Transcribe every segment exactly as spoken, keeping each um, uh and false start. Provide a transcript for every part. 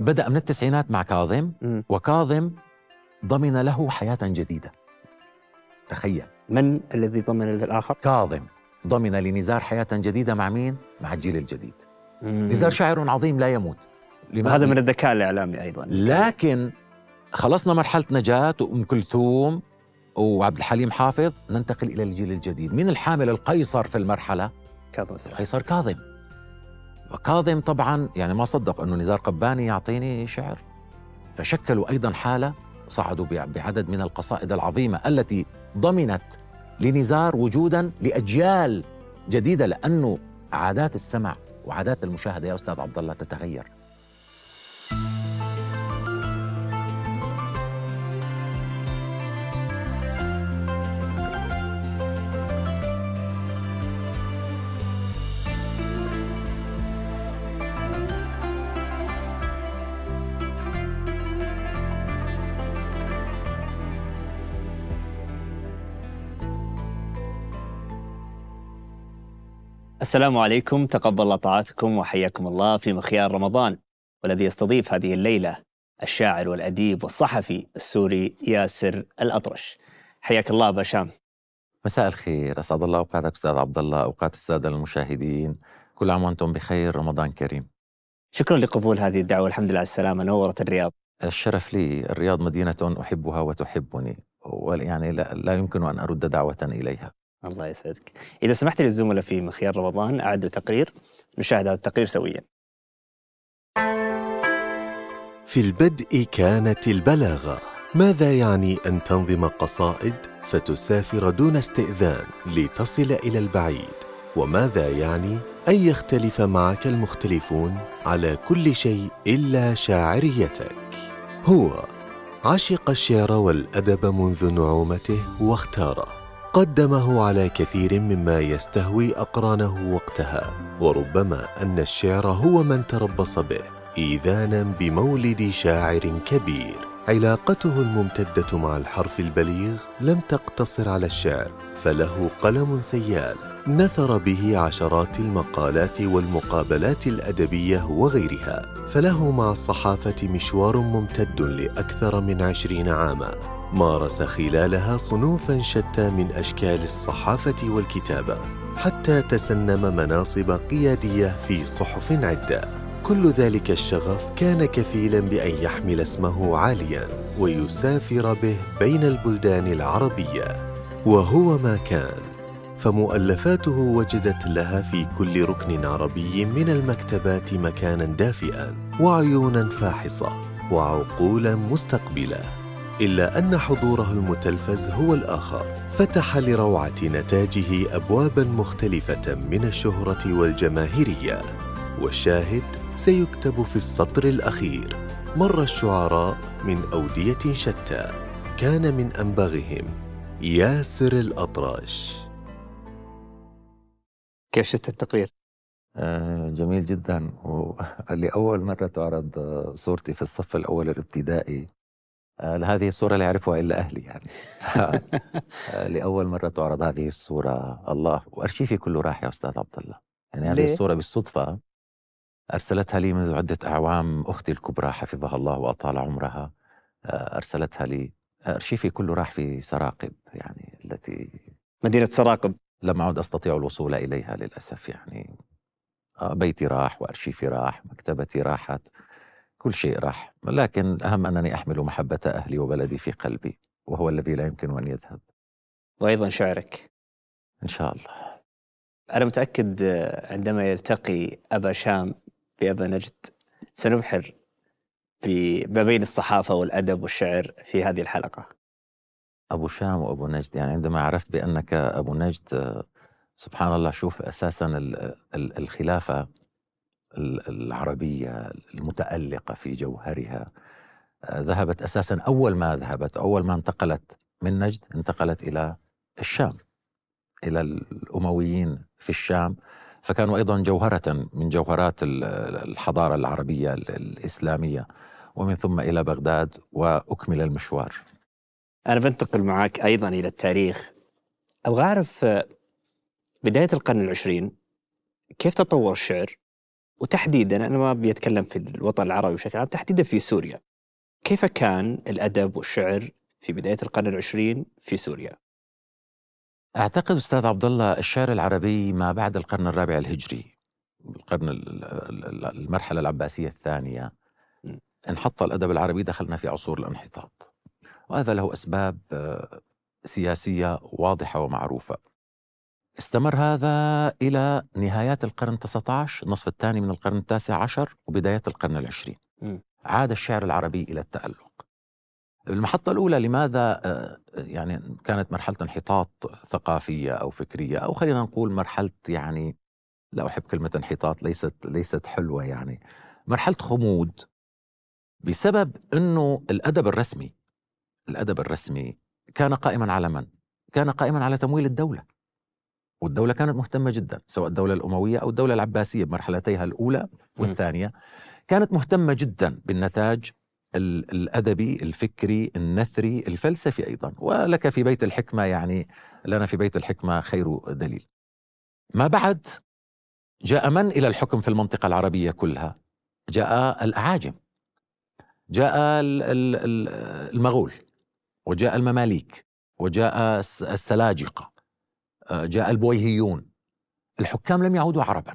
بدأ من التسعينات مع كاظم، وكاظم ضمن له حياة جديدة. تخيل، من الذي ضمن للآخر؟ كاظم ضمن لنزار حياة جديدة مع مين؟ مع الجيل الجديد. مم. نزار شاعر عظيم لا يموت، هذا من الذكاء الإعلامي أيضا. لكن خلصنا مرحلة نجاة وأم كلثوم وعبد الحليم حافظ، ننتقل إلى الجيل الجديد. من الحامل القيصر في المرحلة؟ كاظم. القيصر كاظم. وكاظم طبعا يعني ما صدق أنه نزار قباني يعطيني شعر، فشكلوا أيضا حالة، صعدوا بعدد من القصائد العظيمة التي ضمنت لنزار وجوداً لأجيال جديدة، لأنه عادات السمع وعادات المشاهدة يا أستاذ عبد الله تتغير. السلام عليكم، تقبل طاعاتكم وحياكم الله في مخيار رمضان، والذي يستضيف هذه الليلة الشاعر والأديب والصحفي السوري ياسر الأطرش. حياك الله أبو هشام. مساء الخير، أسعد الله أوقاتك أستاذ عبد الله، أوقات السادة المشاهدين، كل عام وأنتم بخير، رمضان كريم. شكرا لقبول هذه الدعوة، الحمد لله على السلامة، نورت الرياض. الشرف لي، الرياض مدينة أحبها وتحبني، ويعني لا, لا يمكن أن أرد دعوة إليها. الله يسعدك. إذا سمحت للزملاء في مخيار رمضان أعدوا تقرير، نشاهد هذا التقرير سويا. في البدء كانت البلاغة، ماذا يعني أن تنظم قصائد فتسافر دون استئذان لتصل إلى البعيد؟ وماذا يعني أن يختلف معك المختلفون على كل شيء إلا شاعريتك؟ هو عشق الشعر والأدب منذ نعومته واختاره، قدمه على كثير مما يستهوي أقرانه وقتها، وربما أن الشعر هو من تربص به إيذاناً بمولد شاعر كبير. علاقته الممتدة مع الحرف البليغ لم تقتصر على الشعر، فله قلم سيال نثر به عشرات المقالات والمقابلات الأدبية وغيرها، فله مع الصحافة مشوار ممتد لأكثر من عشرين عاماً، مارس خلالها صنوفاً شتى من أشكال الصحافة والكتابة، حتى تسنم مناصب قيادية في صحف عدة. كل ذلك الشغف كان كفيلاً بأن يحمل اسمه عالياً ويسافر به بين البلدان العربية، وهو ما كان، فمؤلفاته وجدت لها في كل ركن عربي من المكتبات مكاناً دافئاً وعيوناً فاحصة وعقولاً مستقبلة. إلا أن حضوره المتلفز هو الآخر، فتح لروعة نتاجه أبواباً مختلفة من الشهرة والجماهيرية، والشاهد سيكتب في السطر الأخير. مر الشعراء من أودية شتى، كان من أنبغهم ياسر الأطرش. كيف شفت التقرير؟ آه جميل جداً، ولأول مرة تعرض صورتي في الصف الأول الابتدائي. هذه الصورة لا يعرفها إلا أهلي يعني. لأول مرة تعرض هذه الصورة، الله، وأرشيفي كله راح يا أستاذ عبد الله. يعني هذه الصورة بالصدفة أرسلتها لي منذ عدة أعوام أختي الكبرى حفظها الله وأطال عمرها، أرسلتها لي. أرشيفي كله راح في سراقب، يعني التي مدينة سراقب لم أعد أستطيع الوصول إليها للأسف. يعني بيتي راح، وأرشيفي راح، مكتبتي راحت، كل شيء راح، لكن الأهم أنني أحمل محبة أهلي وبلدي في قلبي، وهو الذي لا يمكن أن يذهب. وأيضاً شعرك إن شاء الله. أنا متأكد عندما يلتقي أبا هشام بأبا نجد سنبحر ما بين الصحافة والأدب والشعر في هذه الحلقة. أبو هشام وأبو نجد، يعني عندما عرفت بأنك أبو نجد، سبحان الله، شوف أساساً الخلافة العربية المتألقة في جوهرها ذهبت أساساً، أول ما ذهبت، أول ما انتقلت من نجد انتقلت إلى الشام، إلى الأمويين في الشام، فكانوا أيضاً جوهرة من جوهرات الحضارة العربية الإسلامية، ومن ثم إلى بغداد وأكمل المشوار. أنا بنتقل معك أيضاً إلى التاريخ، أبغى أعرف بداية القرن العشرين كيف تطور الشعر وتحديدا أنا ما بيتكلم في الوطن العربي بشكل عام، تحديدا في سوريا. كيف كان الأدب والشعر في بداية القرن العشرين في سوريا؟ أعتقد أستاذ عبد الله الشعر العربي ما بعد القرن الرابع الهجري، القرن المرحلة العباسية الثانية، انحط الأدب العربي، دخلنا في عصور الانحطاط، وهذا له أسباب سياسية واضحة ومعروفة. استمر هذا إلى نهايات القرن التاسع عشر، نصف الثاني من القرن التاسع عشر وبداية القرن العشرين. عاد الشعر العربي إلى التألق. المحطة الأولى لماذا يعني كانت مرحلة انحطاط ثقافية أو فكرية، أو خلينا نقول مرحلة، يعني لا أحب كلمة انحطاط، ليست ليست حلوة، يعني مرحلة خمود، بسبب أنه الأدب الرسمي الأدب الرسمي كان قائما على من؟ كان قائما على تمويل الدولة، والدولة كانت مهتمة جدا، سواء الدولة الأموية أو الدولة العباسية بمرحلتيها الأولى والثانية، كانت مهتمة جدا بالنتاج الأدبي الفكري النثري الفلسفي أيضا. ولك في بيت الحكمة، يعني لنا في بيت الحكمة خير دليل. ما بعد جاء من إلى الحكم في المنطقة العربية كلها؟ جاء الأعاجم، جاء المغول، وجاء المماليك، وجاء السلاجقة، جاء البويهيون. الحكام لم يعودوا عربا،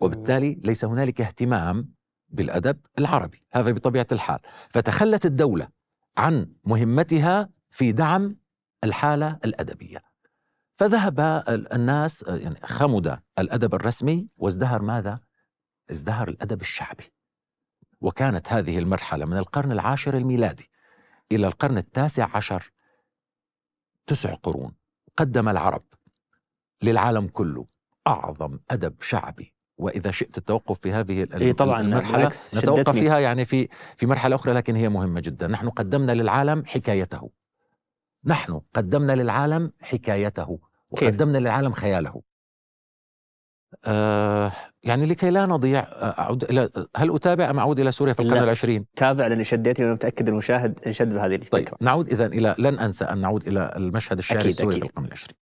وبالتالي ليس هنالك اهتمام بالأدب العربي، هذا بطبيعة الحال. فتخلت الدولة عن مهمتها في دعم الحالة الأدبية، فذهب الناس، يعني خمد الأدب الرسمي، وازدهر ماذا؟ ازدهر الأدب الشعبي. وكانت هذه المرحلة من القرن العاشر الميلادي إلى القرن التاسع عشر تسع قرون، قدم العرب للعالم كله أعظم أدب شعبي. وإذا شئت التوقف في هذه إيه طبعاً المرحلة نتوقف فيها، يعني في في مرحلة أخرى، لكن هي مهمة جدا. نحن قدمنا للعالم حكايته، نحن قدمنا للعالم حكايته وقدمنا للعالم خياله. آه يعني لكي لا نضيع، أعود إلى، هل أتابع أم أعود إلى سوريا في القرن العشرين؟ تابع، لأني شديتني وأنا متأكد المشاهد انشد بهذه الفكرة. طيب نعود إذن إلى، لن أنسى أن نعود إلى المشهد الشعري السوري في القرن العشرين.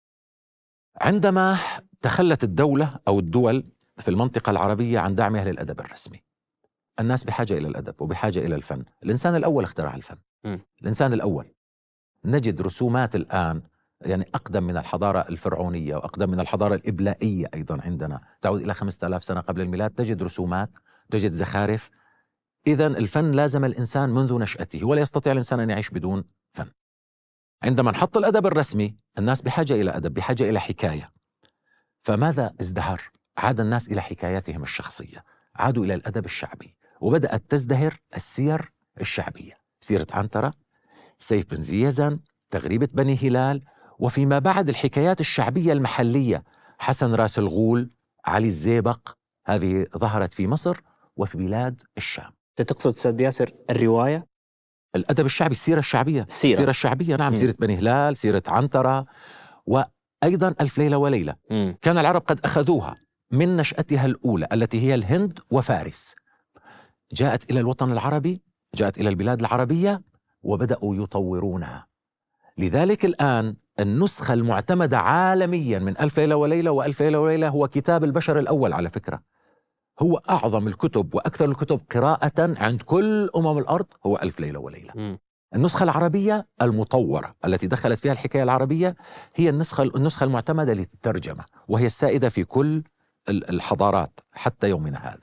عندما تخلت الدولة أو الدول في المنطقة العربية عن دعمها للأدب الرسمي، الناس بحاجة إلى الأدب وبحاجة إلى الفن. الإنسان الأول اخترع الفن، م. الإنسان الأول. نجد رسومات الآن يعني أقدم من الحضارة الفرعونية وأقدم من الحضارة الإبلائية أيضا، عندنا تعود إلى خمسة آلاف سنة قبل الميلاد، تجد رسومات، تجد زخارف. إذن الفن لازم الإنسان منذ نشأته، ولا يستطيع الإنسان أن يعيش بدون فن. عندما نحط الأدب الرسمي، الناس بحاجة إلى أدب، بحاجة إلى حكاية. فماذا ازدهر؟ عاد الناس إلى حكاياتهم الشخصية، عادوا إلى الأدب الشعبي، وبدأت تزدهر السير الشعبية، سيرة عنترة، سيف بن زيزن، تغريبة بني هلال، وفيما بعد الحكايات الشعبية المحلية، حسن راس الغول، علي الزيبق، هذه ظهرت في مصر وفي بلاد الشام. تقصد سيد ياسر الرواية؟ الأدب الشعبي، السيرة الشعبية، السيرة, السيرة الشعبية، نعم، م. سيرة بني هلال، سيرة عنترة، وأيضا ألف ليلة وليلة. م. كان العرب قد أخذوها من نشأتها الأولى التي هي الهند وفارس، جاءت إلى الوطن العربي، جاءت إلى البلاد العربية، وبدأوا يطورونها. لذلك الآن النسخة المعتمدة عالميا من ألف ليلة وليلة، وألف ليلة وليلة هو كتاب البشر الأول على فكرة، هو أعظم الكتب وأكثر الكتب قراءة عند كل أمم الأرض، هو ألف ليلة وليلة. م. النسخة العربية المطورة التي دخلت فيها الحكاية العربية هي النسخة النسخة المعتمدة للترجمة، وهي السائدة في كل الحضارات حتى يومنا هذا.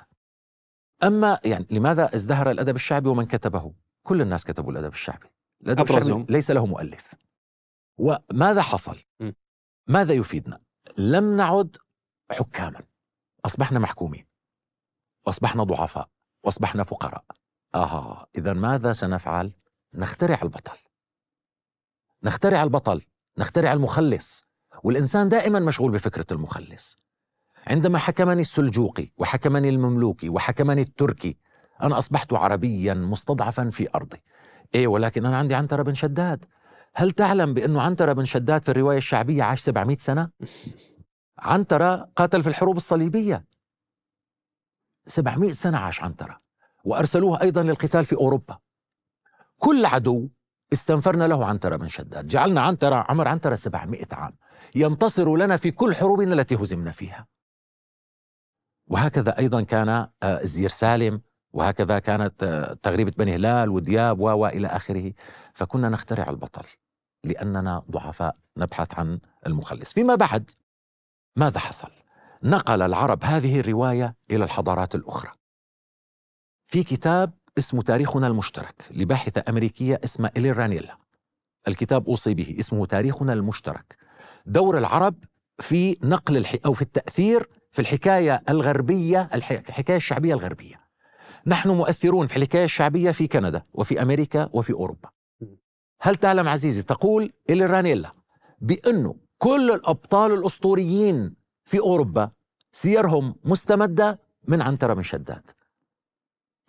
أما يعني لماذا ازدهر الأدب الشعبي ومن كتبه؟ كل الناس كتبوا الأدب الشعبي، الأدب الشعبي ليس له مؤلف. وماذا حصل؟ ماذا يفيدنا؟ لم نعد حكاما، أصبحنا محكومين، أصبحنا ضعفاء، أصبحنا فقراء. آه إذا ماذا سنفعل؟ نخترع البطل، نخترع البطل، نخترع المخلص. والإنسان دائما مشغول بفكرة المخلص. عندما حكمني السلجوقي وحكمني المملوكي وحكمني التركي، أنا أصبحت عربيا مستضعفا في أرضي. إيه ولكن أنا عندي عنترة بن شداد. هل تعلم بأنه عنترة بن شداد في الرواية الشعبية عاش سبعمئة سنة؟ عنترة قاتل في الحروب الصليبية، سبعمئة سنة عاش عنترة، وأرسلوه أيضا للقتال في أوروبا. كل عدو استنفرنا له عنترة بن شداد، جعلنا عنترة، عمر عنترة سبعمئة عام، ينتصر لنا في كل حروبنا التي هزمنا فيها. وهكذا أيضا كان الزير سالم، وهكذا كانت تغريبة بني هلال ودياب وإلى آخره. فكنا نخترع البطل لأننا ضعفاء نبحث عن المخلص. فيما بعد ماذا حصل؟ نقل العرب هذه الرواية إلى الحضارات الأخرى. في كتاب اسمه تاريخنا المشترك لباحثة أمريكية اسمها إلين رانيلا، الكتاب أوصي به، اسمه تاريخنا المشترك، دور العرب في نقل الح... أو في التأثير في الحكاية الغربية، الحكاية الشعبية الغربية. نحن مؤثرون في الحكاية الشعبية في كندا وفي أمريكا وفي أوروبا. هل تعلم عزيزي، تقول إلين رانيلا بأنه كل الأبطال الأسطوريين في أوروبا سيرهم مستمدة من عنترة من شداد،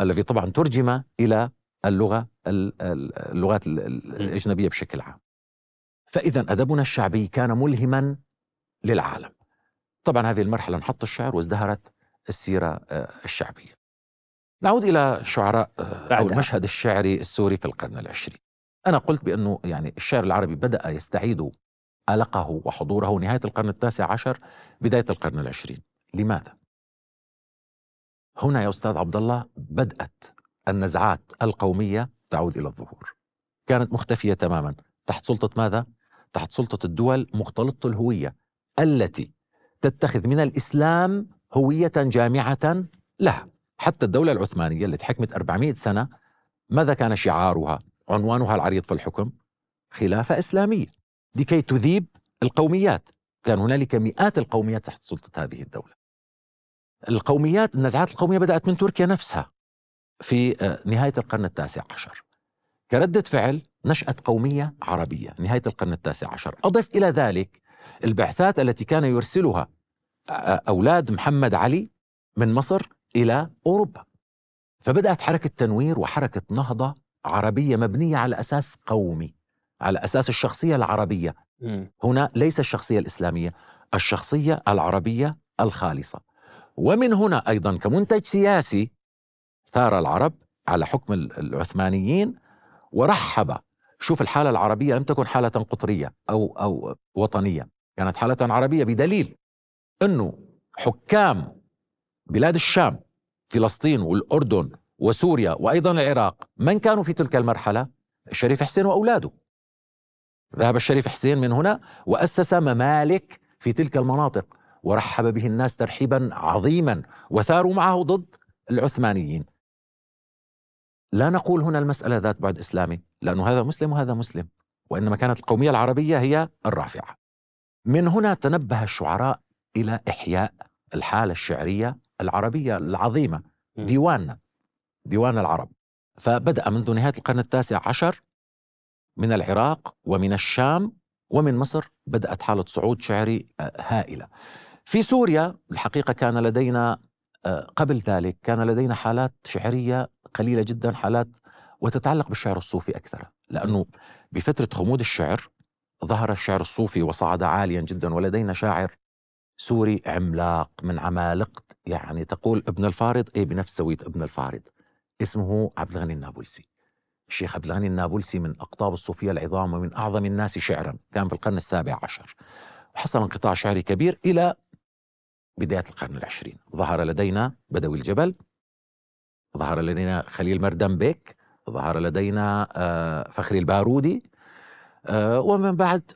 الذي طبعا ترجم إلى اللغة اللغات الأجنبية بشكل عام. فإذا أدبنا الشعبي كان ملهما للعالم. طبعا هذه المرحلة انحط الشعر وازدهرت السيرة الشعبية. نعود إلى شعراء أو المشهد الشعري السوري في القرن العشرين. أنا قلت بأنه يعني الشعر العربي بدأ يستعيد ألقه وحضوره نهاية القرن التاسع عشر بداية القرن العشرين. لماذا؟ هنا يا أستاذ عبد الله بدأت النزعات القومية تعود إلى الظهور. كانت مختفية تماما تحت سلطة ماذا؟ تحت سلطة الدول مختلطة الهوية التي تتخذ من الإسلام هوية جامعة لها. حتى الدولة العثمانية التي حكمت أربعمائة سنة، ماذا كان شعارها؟ عنوانها العريض في الحكم خلافة إسلامية، لكي تذيب القوميات. كان هنالك مئات القوميات تحت سلطة هذه الدولة. القوميات، النزعات القومية بدأت من تركيا نفسها في نهاية القرن التاسع عشر كردة فعل نشأت قومية عربية نهاية القرن التاسع عشر. أضف إلى ذلك البعثات التي كان يرسلها أولاد محمد علي من مصر إلى أوروبا، فبدأت حركة تنوير وحركة نهضة عربية مبنية على أساس قومي، على أساس الشخصية العربية. هنا ليس الشخصية الإسلامية، الشخصية العربية الخالصة. ومن هنا أيضا كمنتج سياسي ثار العرب على حكم العثمانيين ورحب. شوف الحالة العربية لم تكن حالة قطرية أو, أو وطنية، كانت حالة عربية، بدليل أنه حكام بلاد الشام فلسطين والأردن وسوريا وأيضا العراق من كانوا في تلك المرحلة؟ الشريف حسين وأولاده. ذهب الشريف حسين من هنا وأسس ممالك في تلك المناطق ورحب به الناس ترحيبا عظيما وثاروا معه ضد العثمانيين. لا نقول هنا المسألة ذات بعد إسلامي لأنه هذا مسلم وهذا مسلم، وإنما كانت القومية العربية هي الرافعة. من هنا تنبه الشعراء إلى إحياء الحالة الشعرية العربية العظيمة، ديواننا، ديوان العرب. فبدأ منذ نهاية القرن التاسع عشر من العراق ومن الشام ومن مصر بدأت حالة صعود شعري هائلة. في سوريا الحقيقة كان لدينا قبل ذلك كان لدينا حالات شعرية قليلة جدا، حالات وتتعلق بالشعر الصوفي أكثر، لأنه بفترة خمود الشعر ظهر الشعر الصوفي وصعد عاليا جدا. ولدينا شاعر سوري عملاق من عمالقة، يعني تقول ابن الفارض، إيه بنفس سوية ابن الفارض، اسمه عبد الغني النابلسي. الشيخ عبد الغني النابلسي من أقطاب الصوفية العظام ومن أعظم الناس شعرا، كان في القرن السابع عشر وحصل انقطاع شعري كبير إلى بداية القرن العشرين. ظهر لدينا بدوي الجبل، ظهر لدينا خليل مردم بيك، ظهر لدينا فخري البارودي، ومن بعد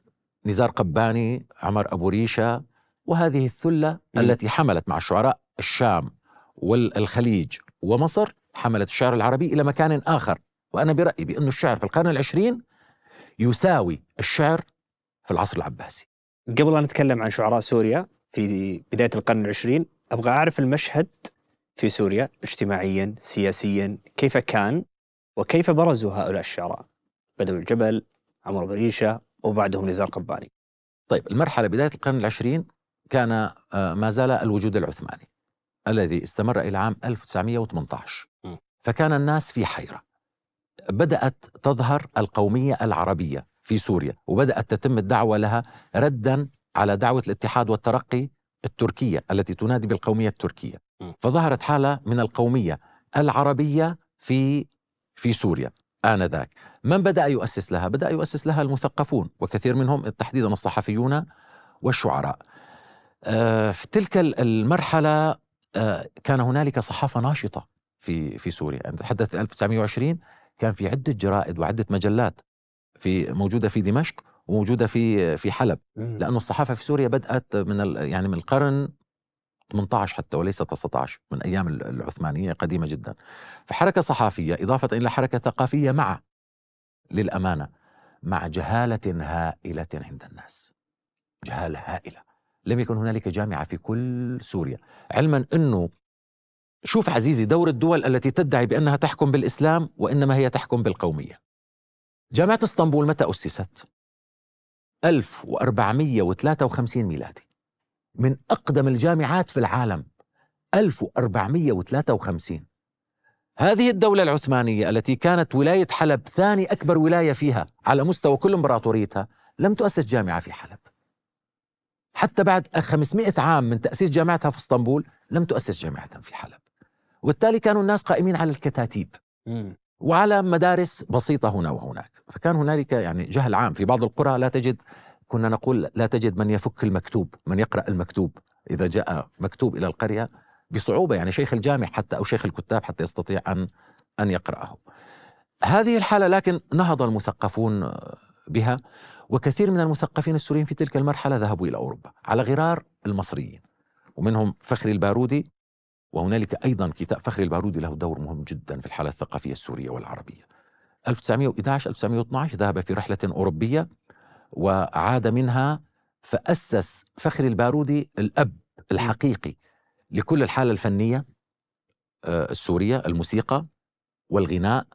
نزار قباني، عمر أبو ريشة، وهذه الثلة م. التي حملت مع الشعراء الشام والخليج ومصر، حملت الشعر العربي إلى مكان آخر. وأنا برأيي بأن الشعر في القرن العشرين يساوي الشعر في العصر العباسي. قبل أن نتكلم عن شعراء سوريا في بداية القرن العشرين، أبغى أعرف المشهد في سوريا اجتماعيا سياسيا كيف كان، وكيف برزوا هؤلاء الشعراء بدوي الجبل، عمر أبو ريشة، وبعدهم نزار قباني. طيب المرحلة بداية القرن العشرين كان ما زال الوجود العثماني الذي استمر إلى عام ألف وتسعمائة وثمانية عشر، فكان الناس في حيرة. بدأت تظهر القومية العربية في سوريا، وبدأت تتم الدعوة لها ردا على دعوة الاتحاد والترقي التركية التي تنادي بالقومية التركية. فظهرت حالة من القومية العربية في في سوريا آنذاك. من بدأ يؤسس لها؟ بدأ يؤسس لها المثقفون، وكثير منهم تحديدا الصحفيون والشعراء. في تلك المرحلة كان هنالك صحافة ناشطة في في سوريا. نتحدث ألف وتسعمئة وعشرين كان في عدة جرائد وعدة مجلات في موجودة في دمشق وموجودة في في حلب، لأن الصحافة في سوريا بدأت من يعني من القرن ثمانية عشر حتى وليس تسعة عشر، من أيام العثمانية قديمة جدا. فحركة صحافية إضافة إلى حركة ثقافية مع للأمانة مع جهالة هائلة عند الناس، جهالة هائلة. لم يكن هنالك جامعة في كل سوريا، علما أنه شوف عزيزي دور الدول التي تدعي بأنها تحكم بالإسلام وإنما هي تحكم بالقومية. جامعة اسطنبول متى أسست؟ ألف وأربعمئة وثلاثة وخمسين ميلادي، من أقدم الجامعات في العالم. ألف وأربعمئة وثلاثة وخمسين. هذه الدولة العثمانية التي كانت ولاية حلب ثاني أكبر ولاية فيها على مستوى كل إمبراطوريتها لم تؤسس جامعة في حلب. حتى بعد خمسمئة عام من تأسيس جامعتها في اسطنبول لم تؤسس جامعة في حلب. وبالتالي كانوا الناس قائمين على الكتاتيب وعلى مدارس بسيطة هنا وهناك. فكان هنالك يعني جهل عام في بعض القرى. لا تجد، كنا نقول لا تجد من يفك المكتوب، من يقرأ المكتوب. إذا جاء مكتوب إلى القرية بصعوبة يعني شيخ الجامع حتى أو شيخ الكتاب حتى يستطيع أن أن يقرأه. هذه الحالة لكن نهض المثقفون بها، وكثير من المثقفين السوريين في تلك المرحلة ذهبوا إلى أوروبا على غرار المصريين، ومنهم فخري البارودي. وهنالك أيضا كتاب فخري البارودي له دور مهم جدا في الحالة الثقافية السورية والعربية. ألف وتسعمئة وأحد عشر ألف وتسعمئة واثني عشر ذهب في رحلة أوروبية وعاد منها، فأسس فخري البارودي الأب الحقيقي لكل الحالة الفنية السورية، الموسيقى والغناء،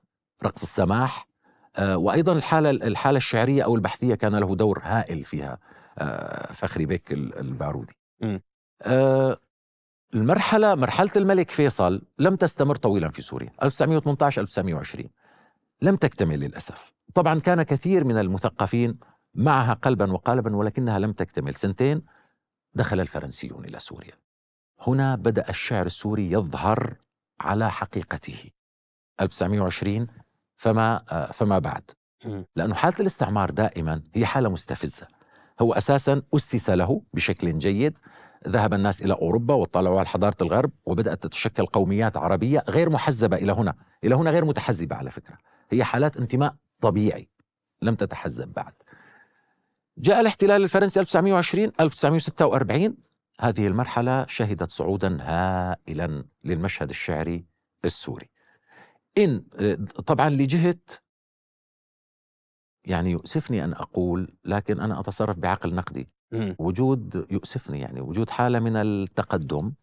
رقص السماح، وأيضا الحالة الحالة الشعرية أو البحثية كان له دور هائل فيها فخري بيك البارودي. المرحلة مرحلة الملك فيصل لم تستمر طويلا في سوريا، ألف وتسعمئة وثمانية عشر ألف وتسعمئة وعشرين لم تكتمل للأسف. طبعا كان كثير من المثقفين معها قلبا وقالبا ولكنها لم تكتمل. سنتين دخل الفرنسيون إلى سوريا. هنا بدأ الشعر السوري يظهر على حقيقته ألف وتسعمئة وعشرين فما فما بعد، لأنه حالة الاستعمار دائما هي حالة مستفزة. هو أساسا أسس له بشكل جيد، ذهب الناس إلى أوروبا واطلعوا على حضارة الغرب وبدأت تتشكل قوميات عربية غير محزبة إلى هنا، إلى هنا غير متحزبة على فكرة، هي حالات انتماء طبيعي لم تتحزب بعد. جاء الاحتلال الفرنسي ألف وتسعمئة وعشرين ألف وتسعمئة وستة وأربعين. هذه المرحلة شهدت صعودا هائلا للمشهد الشعري السوري، إن طبعا لجهة يعني يؤسفني أن أقول لكن أنا أتصرف بعقل نقدي، وجود يؤسفني يعني وجود حالة من التقدم،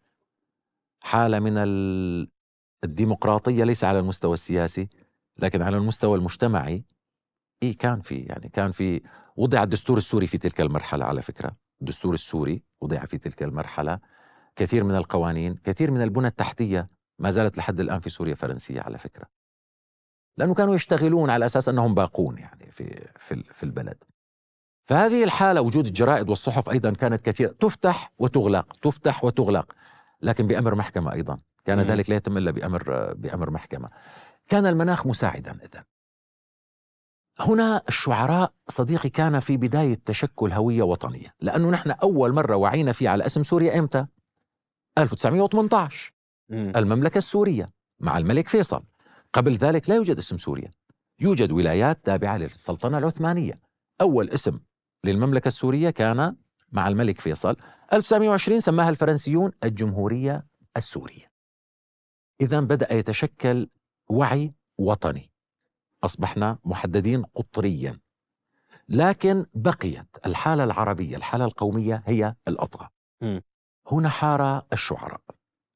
حالة من الديمقراطية ليس على المستوى السياسي لكن على المستوى المجتمعي. إيه كان في يعني كان في وضع الدستور السوري في تلك المرحلة على فكرة، الدستور السوري وضع في تلك المرحلة، كثير من القوانين، كثير من البنى التحتية ما زالت لحد الآن في سوريا فرنسية على فكرة، لأنه كانوا يشتغلون على أساس أنهم باقون يعني في في في البلد. فهذه الحالة، وجود الجرائد والصحف أيضا كانت كثيرة، تفتح وتغلق، تفتح وتغلق، لكن بأمر محكمة أيضا، كان مم. ذلك لا يتم إلا بأمر بأمر محكمة. كان المناخ مساعدا إذن. هنا الشعراء صديقي كان في بداية تشكل هوية وطنية، لأنه نحن أول مرة وعينا فيه على اسم سوريا إمتى؟ ألف وتسعمئة وثمانية عشر مم. المملكة السورية مع الملك فيصل. قبل ذلك لا يوجد اسم سوريا، يوجد ولايات تابعة للسلطنة العثمانية. أول اسم للمملكة السورية كان مع الملك فيصل. ألف وتسعمئة وعشرين سماها الفرنسيون الجمهورية السورية. إذن بدأ يتشكل وعي وطني، أصبحنا محددين قطريا، لكن بقيت الحالة العربية، الحالة القومية هي الأطغى. هنا حار الشعراء،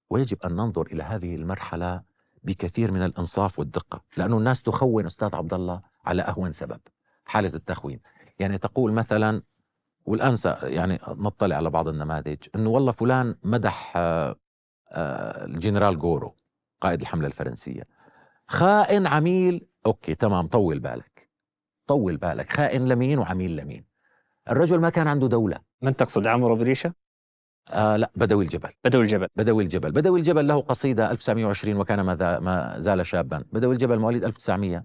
ويجب أن ننظر إلى هذه المرحلة بكثير من الإنصاف والدقة، لأنه الناس تخون أستاذ عبد الله على أهون سبب، حالة التخوين. يعني تقول مثلا، والآن يعني نطلع على بعض النماذج، أنه والله فلان مدح الجنرال غورو قائد الحملة الفرنسية، خائن عميل. أوكي تمام، طول بالك طول بالك، خائن لمين وعميل لمين؟ الرجل ما كان عنده دولة. من تقصد، عمر أبو ريشة؟ آه لا، بدوي الجبل. بدوي الجبل بدوي الجبل بدوي الجبل له قصيدة ألف وتسعمئة وعشرين، وكان ما زال شابا. بدوي الجبل مواليد ألف وتسعمئة،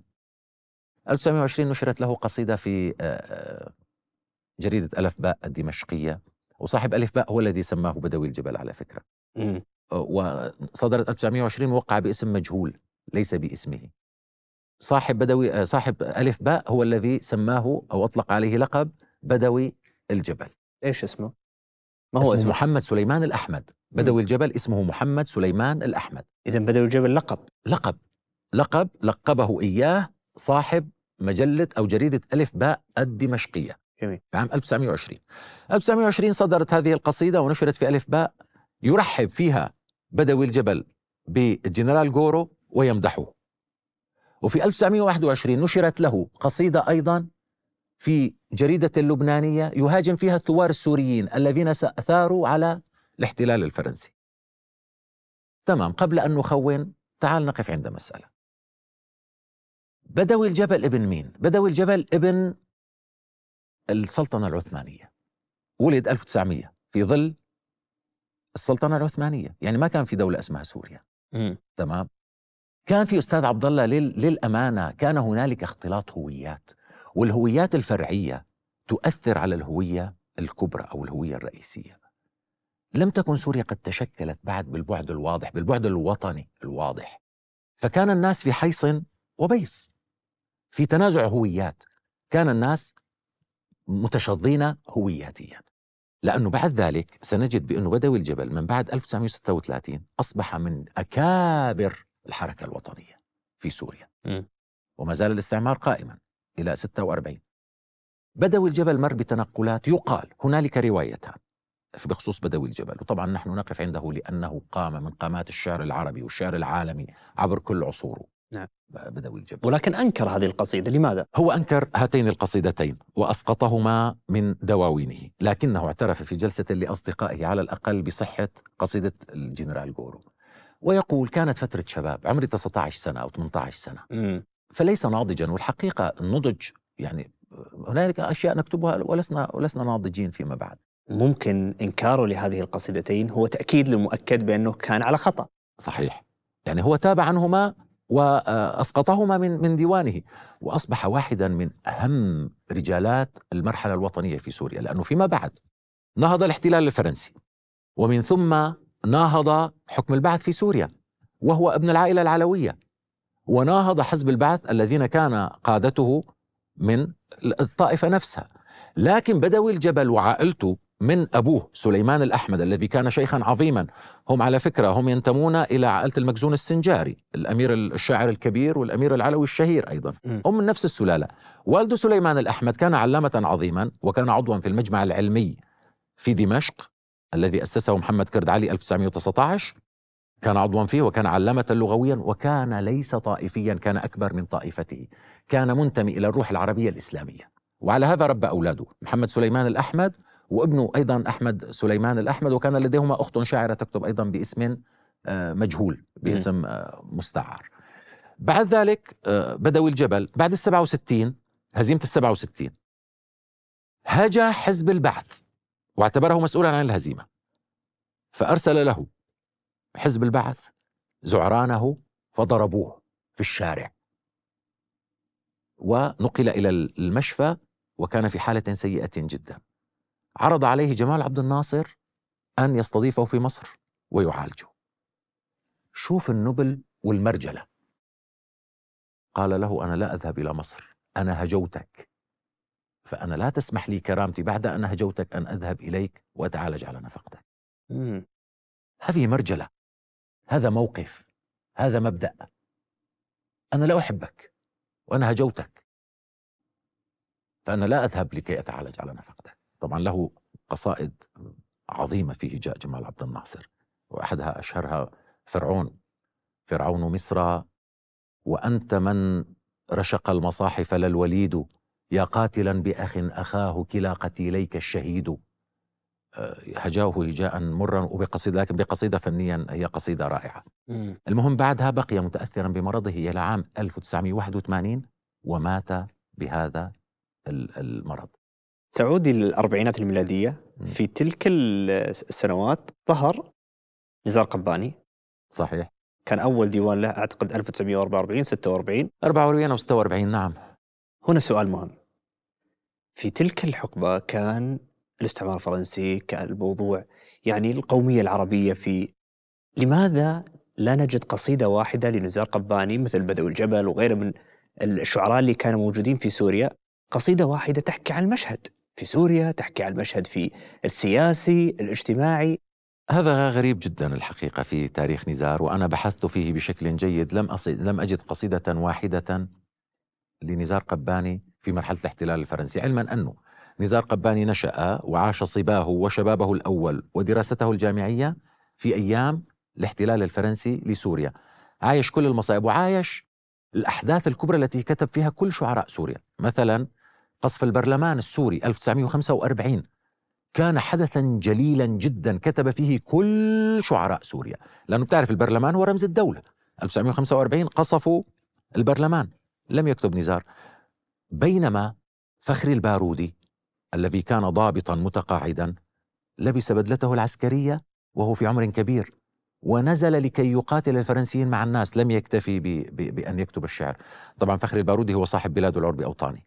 ألف وتسعمئة وعشرين نشرت له قصيدة في جريدة ألف باء الدمشقية، وصاحب ألف باء هو الذي سماه بدوي الجبل على فكرة. مم. وصدرت ألف وتسعمئة وعشرين ووقع باسم مجهول ليس باسمه. صاحب بدوي صاحب ألف باء هو الذي سماه أو أطلق عليه لقب بدوي الجبل. إيش اسمه؟ ما هو اسمه؟ اسمه محمد سليمان الأحمد. بدوي مم. الجبل اسمه محمد سليمان الأحمد. إذا بدوي الجبل لقب. لقب لقب لقبه إياه صاحب مجلة أو جريدة ألف باء الدمشقية. جميل. في عام ألف وتسعمئة وعشرين. ألف وتسعمئة وعشرين صدرت هذه القصيدة ونشرت في ألف باء، يرحب فيها بدوي الجبل بالجنرال غورو ويمدحه. وفي ألف وتسعمئة وواحد وعشرين نشرت له قصيدة أيضا في جريدة اللبنانية يهاجم فيها الثوار السوريين الذين سأثاروا على الاحتلال الفرنسي. تمام، قبل أن نخون تعال نقف عند مسألة. بدوي الجبل ابن مين؟ بدوي الجبل ابن السلطنة العثمانية. ولد ألف وتسعمئة في ظل السلطنة العثمانية، يعني ما كان في دولة اسمها سوريا. م. تمام؟ كان في أستاذ عبد الله لل... للأمانة كان هنالك اختلاط هويات، والهويات الفرعية تؤثر على الهوية الكبرى أو الهوية الرئيسية. لم تكن سوريا قد تشكلت بعد بالبعد الواضح، بالبعد الوطني الواضح، فكان الناس في حيص وبيص، في تنازع هويات، كان الناس متشظين هوياتيا. لأنه بعد ذلك سنجد بأنه بدوي الجبل من بعد ألف وتسعمئة وستة وثلاثين أصبح من أكابر الحركة الوطنية في سوريا. م. وما زال الاستعمار قائما إلى ستة وأربعين. بدوي الجبل مر بتنقلات، يقال هنالك روايتان بخصوص بدوي الجبل، وطبعا نحن نقف عنده لأنه قام من قامات الشعر العربي والشعر العالمي عبر كل عصوره. نعم. بدوي الجبل، ولكن أنكر هذه القصيدة. لماذا؟ هو أنكر هاتين القصيدتين وأسقطهما من دواوينه، لكنه اعترف في جلسة لأصدقائه على الأقل بصحة قصيدة الجنرال غورو، ويقول كانت فترة شباب، عمري تسعة عشر سنة أو ثمانية عشر سنة، م. فليس ناضجا. والحقيقة النضج يعني هنالك أشياء نكتبها ولسنا ولسنا ناضجين فيما بعد. ممكن إنكاره لهذه القصيدتين هو تأكيد للمؤكد بأنه كان على خطأ. صحيح، يعني هو تاب عنهما وأسقطهما من من ديوانه، وأصبح واحدا من أهم رجالات المرحلة الوطنية في سوريا، لأنه فيما بعد نهض الاحتلال الفرنسي، ومن ثم ناهض حكم البعث في سوريا وهو ابن العائلة العلوية، وناهض حزب البعث الذين كان قادته من الطائفة نفسها. لكن بدوي الجبل وعائلته من أبوه سليمان الأحمد الذي كان شيخا عظيما، هم على فكرة هم ينتمون إلى عائلة المخزون السنجاري، الأمير الشاعر الكبير والأمير العلوي الشهير أيضا، هم من نفس السلالة. والده سليمان الأحمد كان علامة عظيما، وكان عضوا في المجمع العلمي في دمشق الذي أسسه محمد كرد علي ألف وتسعمئة وتسعة عشر، كان عضوا فيه وكان علامة لغويا، وكان ليس طائفيا، كان أكبر من طائفته، كان منتمي إلى الروح العربية الإسلامية، وعلى هذا ربى أولاده محمد سليمان الأحمد وابنه أيضا أحمد سليمان الأحمد، وكان لديهما أخت شاعرة تكتب أيضا باسم مجهول، باسم مستعار. بعد ذلك بدوي الجبل بعد السبعة وستين، هزيمة السبعة وستين، هاجى حزب البعث واعتبره مسؤولا عن الهزيمة، فأرسل له حزب البعث زعرانه فضربوه في الشارع، ونقل إلى المشفى وكان في حالة سيئة جدا. عرض عليه جمال عبد الناصر أن يستضيفه في مصر ويعالجه. شوف النبل والمرجلة. قال له أنا لا أذهب إلى مصر، أنا هجوتك، فأنا لا تسمح لي كرامتي بعد أن هجوتك أن أذهب إليك وأتعالج على نفقتك. مم. هذه مرجلة، هذا موقف، هذا مبدأ، أنا لا أحبك وأنا هجوتك، فأنا لا أذهب لكي أتعالج على نفقتك. طبعا له قصائد عظيمة في هجاء جمال عبد الناصر، وأحدها أشهرها فرعون، فرعون مصر وأنت من رشق المصاحف للوليد، يا قاتلا بأخ أخاه كلا قتيليك الشهيد. هجاه هجاء مرا وبقصيدة، لكن بقصيدة فنيا هي قصيدة رائعة. م. المهم بعدها بقي متأثرا بمرضه إلى عام ألف وتسعمئة وواحد وثمانين ومات بهذا المرض. سعودي للأربعينات الميلادية، في تلك السنوات ظهر نزار قباني. صحيح، كان أول ديوان له أعتقد ألف وتسعمئة وأربعة وأربعين ستة وأربعين أربعة وأربعين أو ستة وأربعين. نعم، هنا سؤال مهم. في تلك الحقبة كان الاستعمار الفرنسي كالموضوع يعني القومية العربية في لماذا لا نجد قصيدة واحدة لنزار قباني مثل بدوي الجبل وغيره من الشعراء اللي كانوا موجودين في سوريا، قصيدة واحدة تحكي عن المشهد في سوريا، تحكي عن المشهد في السياسي الاجتماعي؟ هذا غريب جدا الحقيقة في تاريخ نزار، وأنا بحثت فيه بشكل جيد، لم أصل لم أجد قصيدة واحدة لنزار قباني في مرحلة الاحتلال الفرنسي، علما أنه نزار قباني نشأ وعاش صباه وشبابه الأول ودراسته الجامعية في أيام الاحتلال الفرنسي لسوريا، عايش كل المصائب وعايش الأحداث الكبرى التي كتب فيها كل شعراء سوريا، مثلا قصف البرلمان السوري ألف وتسعمئة وخمسة وأربعين كان حدثا جليلا جدا كتب فيه كل شعراء سوريا، لأنه بتعرف البرلمان هو رمز الدولة، ألف وتسعمئة وخمسة وأربعين قصفوا البرلمان، لم يكتب نزار. بينما فخري البارودي الذي كان ضابطا متقاعدا لبس بدلته العسكرية وهو في عمر كبير ونزل لكي يقاتل الفرنسيين مع الناس، لم يكتفي ب ب بأن يكتب الشعر. طبعا فخري البارودي هو صاحب بلاد العرب أوطاني،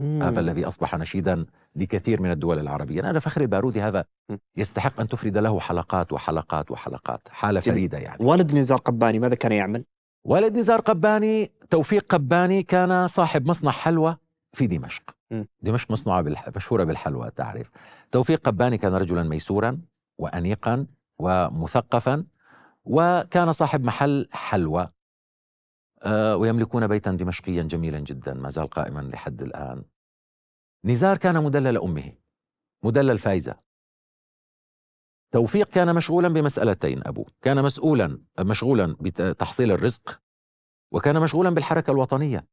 هذا الذي أصبح نشيدا لكثير من الدول العربية. أنا فخري البارودي هذا يستحق أن تفرد له حلقات وحلقات وحلقات، حالة فريدة يعني. والد نزار قباني ماذا كان يعمل؟ والد نزار قباني توفيق قباني كان صاحب مصنع حلوى في دمشق، دمشق مصنعة مشهورة بالحلوى تعرف. توفيق قباني كان رجلا ميسورا وأنيقا ومثقفا وكان صاحب محل حلوى، ويملكون بيتا دمشقيا جميلا جدا ما زال قائما لحد الآن. نزار كان مدلل أمه، مدلل فايزة. توفيق كان مشغولا بمسألتين، أبوه كان مسؤولا مشغولا بتحصيل الرزق وكان مشغولا بالحركة الوطنية.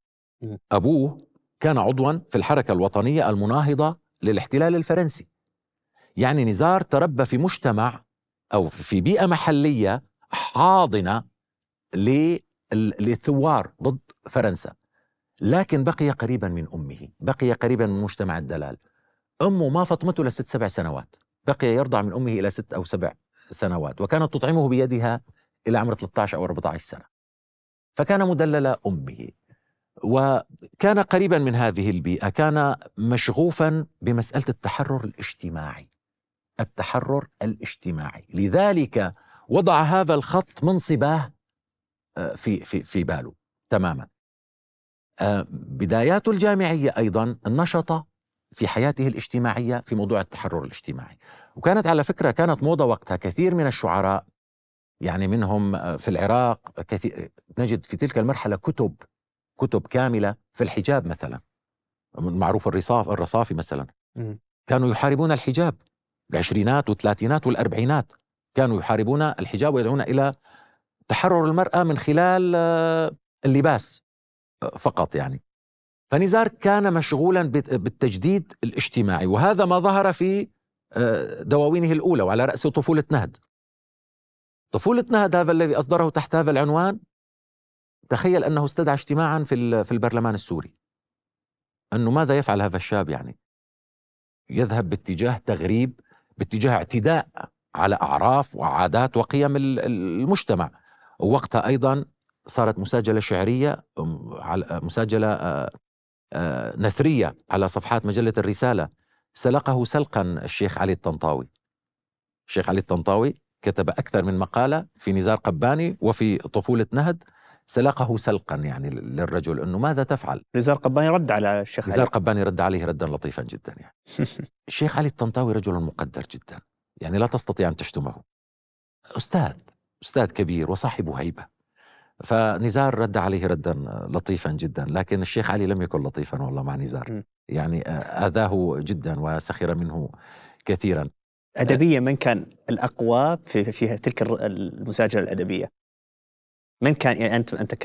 أبوه كان عضوا في الحركة الوطنية المناهضة للاحتلال الفرنسي، يعني نزار تربى في مجتمع أو في بيئة محلية حاضنة للثوار ضد فرنسا، لكن بقي قريبا من أمه، بقي قريبا من مجتمع الدلال. أمه ما فطمته لست سبع سنوات، بقي يرضع من أمه إلى ست أو سبع سنوات، وكانت تطعمه بيدها إلى عمر ثلاثة عشر أو أربعة عشر سنة، فكان مدلل أمه وكان قريبا من هذه البيئة. كان مشغوفا بمسألة التحرر الاجتماعي، التحرر الاجتماعي، لذلك وضع هذا الخط من صباه في في في باله تماما. بداياته الجامعية أيضا نشط في حياته الاجتماعية في موضوع التحرر الاجتماعي، وكانت على فكرة كانت موضة وقتها، كثير من الشعراء يعني منهم في العراق كثير نجد في تلك المرحلة كتب كتب كاملة في الحجاب، مثلا معروف الرصافي مثلا كانوا يحاربون الحجاب، العشرينات والثلاثينات والأربعينات كانوا يحاربون الحجاب ويدعون إلى تحرر المرأة من خلال اللباس فقط يعني. فنزار كان مشغولا بالتجديد الاجتماعي، وهذا ما ظهر في دواوينه الأولى وعلى رأسه طفولة نهد. طفولة نهد هذا الذي أصدره تحت هذا العنوان، تخيل أنه استدعى اجتماعا في في البرلمان السوري، أنه ماذا يفعل هذا الشاب يعني؟ يذهب باتجاه تغريب، باتجاه اعتداء على أعراف وعادات وقيم المجتمع. ووقتها أيضا صارت مساجلة شعرية، مساجلة نثرية على صفحات مجلة الرسالة، سلقه سلقا الشيخ علي الطنطاوي. الشيخ علي الطنطاوي كتب أكثر من مقالة في نزار قباني وفي طفولة نهد، سلقه سلقا يعني للرجل أنه ماذا تفعل؟ نزار قباني رد على الشيخ نزار علي. قباني رد عليه ردا لطيفا جدا يعني. الشيخ علي الطنطاوي رجل مقدر جدا يعني لا تستطيع أن تشتمه، أستاذ أستاذ كبير وصاحب هيبة، فنزار رد عليه ردا لطيفا جدا، لكن الشيخ علي لم يكن لطيفا والله مع نزار، يعني آذاه جدا وسخر منه كثيرا. أدبيا من كان الأقوى في, في تلك المساجلة الأدبية؟ من كان يعني أنت أنت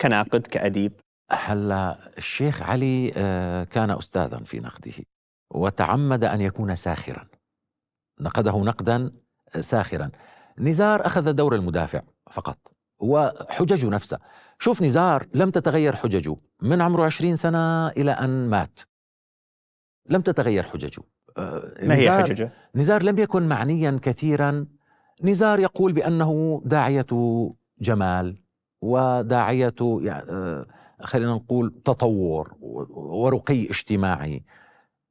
كناقد كأديب؟ هلا الشيخ علي كان أستاذا في نقده وتعمد أن يكون ساخرا، نقده نقدا ساخرا. نزار أخذ دور المدافع فقط وحججه نفسه. شوف نزار لم تتغير حججه من عمره عشرين سنة إلى أن مات، لم تتغير حججه. ما هي حججه؟ نزار لم يكن معنيا كثيرا. نزار يقول بأنه داعية جمال وداعية يعني خلينا نقول تطور ورقي اجتماعي،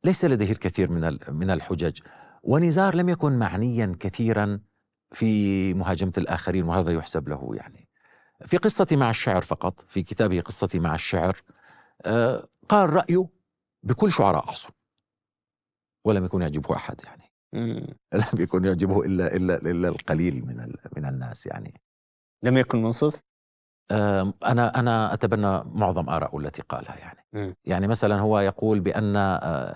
ليس لديه الكثير من من الحجج، ونزار لم يكن معنيا كثيرا في مهاجمة الآخرين، وهذا يحسب له. يعني في قصتي مع الشعر فقط، في كتابه قصتي مع الشعر، قال رأيه بكل شعراء عصره ولم يكن يعجبه أحد، يعني لم يكن يعجبه إلا إلا إلا القليل من من الناس. يعني لم يكن منصف. أنا أنا أتبنى معظم آراءه التي قالها. يعني م. يعني مثلا هو يقول بأن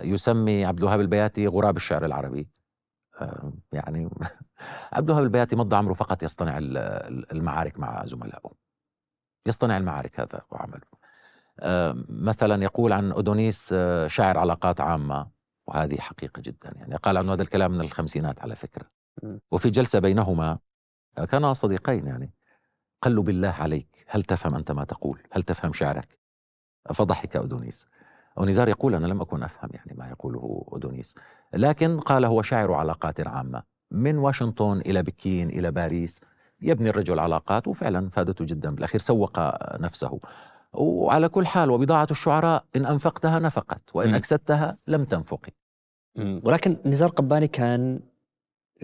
يسمي عبد الوهاب البياتي غراب الشعر العربي. يعني عبد الوهاب البياتي مضى عمره فقط يصطنع المعارك مع زملائه، يصطنع المعارك، هذا وعمله. مثلا يقول عن أدونيس شاعر علاقات عامة، وهذه حقيقة جدا. يعني قال عنه هذا الكلام من الخمسينات على فكرة. وفي جلسة بينهما، كانا صديقين، يعني قال له بالله عليك هل تفهم أنت ما تقول؟ هل تفهم شعرك؟ فضحك أدونيس. ونزار يقول أنا لم أكن أفهم يعني ما يقوله أدونيس، لكن قال هو شاعر علاقات عامة، من واشنطن إلى بكين إلى باريس يبني الرجل علاقات، وفعلا فادته جدا. بالأخير سوق نفسه. وعلى كل حال، وبضاعة الشعراء إن أنفقتها نفقت، وإن م. أكستها لم تنفق. ولكن نزار قباني كان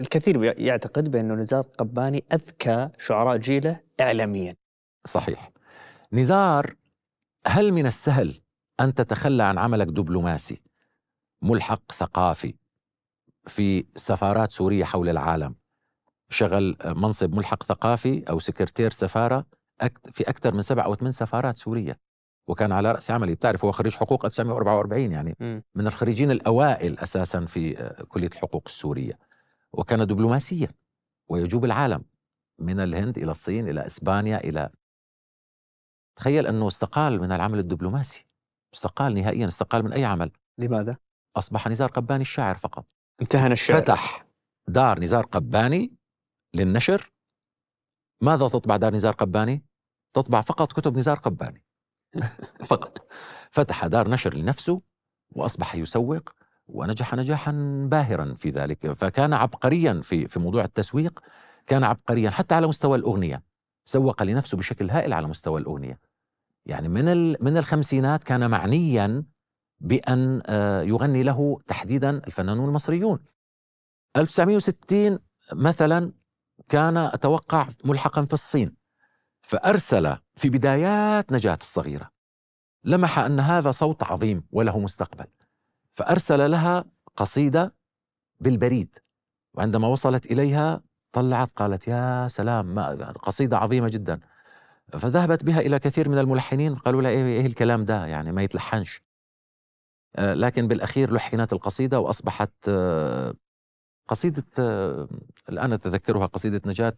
الكثير يعتقد بأنه نزار قباني أذكى شعراء جيله إعلاميا. صحيح. نزار هل من السهل أن تتخلى عن عملك دبلوماسي ملحق ثقافي في سفارات سورية حول العالم؟ شغل منصب ملحق ثقافي أو سكرتير سفارة في أكثر من سبع أو ثمان سفارات سورية، وكان على رأس عملي. بتعرف هو خريج حقوق ألف وتسعمئة وأربعة وأربعين، يعني م. من الخريجين الأوائل أساسا في كلية الحقوق السورية، وكان دبلوماسيا ويجوب العالم من الهند إلى الصين إلى إسبانيا إلى تخيل أنه استقال من العمل الدبلوماسي، استقال نهائيا، استقال من أي عمل. لماذا؟ أصبح نزار قباني الشاعر فقط. امتهن الشعر. فتح دار نزار قباني للنشر. ماذا تطبع دار نزار قباني؟ تطبع فقط كتب نزار قباني فقط. فتح دار نشر لنفسه وأصبح يسوق، ونجح نجاحا باهرا في ذلك. فكان عبقريا في في موضوع التسويق، كان عبقريا حتى على مستوى الأغنية، سوق لنفسه بشكل هائل على مستوى الأغنية. يعني من من الخمسينات كان معنيا بأن يغني له تحديدا الفنانون المصريون. ألف وتسعمئة وستين مثلا كان أتوقع ملحقا في الصين، فأرسل في بدايات نجاة الصغيرة، لمح أن هذا صوت عظيم وله مستقبل، فأرسل لها قصيدة بالبريد، وعندما وصلت إليها طلعت قالت يا سلام، ما قصيدة عظيمة جدا. فذهبت بها إلى كثير من الملحنين، قالوا لها إيه الكلام ده، يعني ما يتلحنش. لكن بالأخير لحنت القصيدة وأصبحت قصيدة، الآن أتذكرها، قصيدة نجاة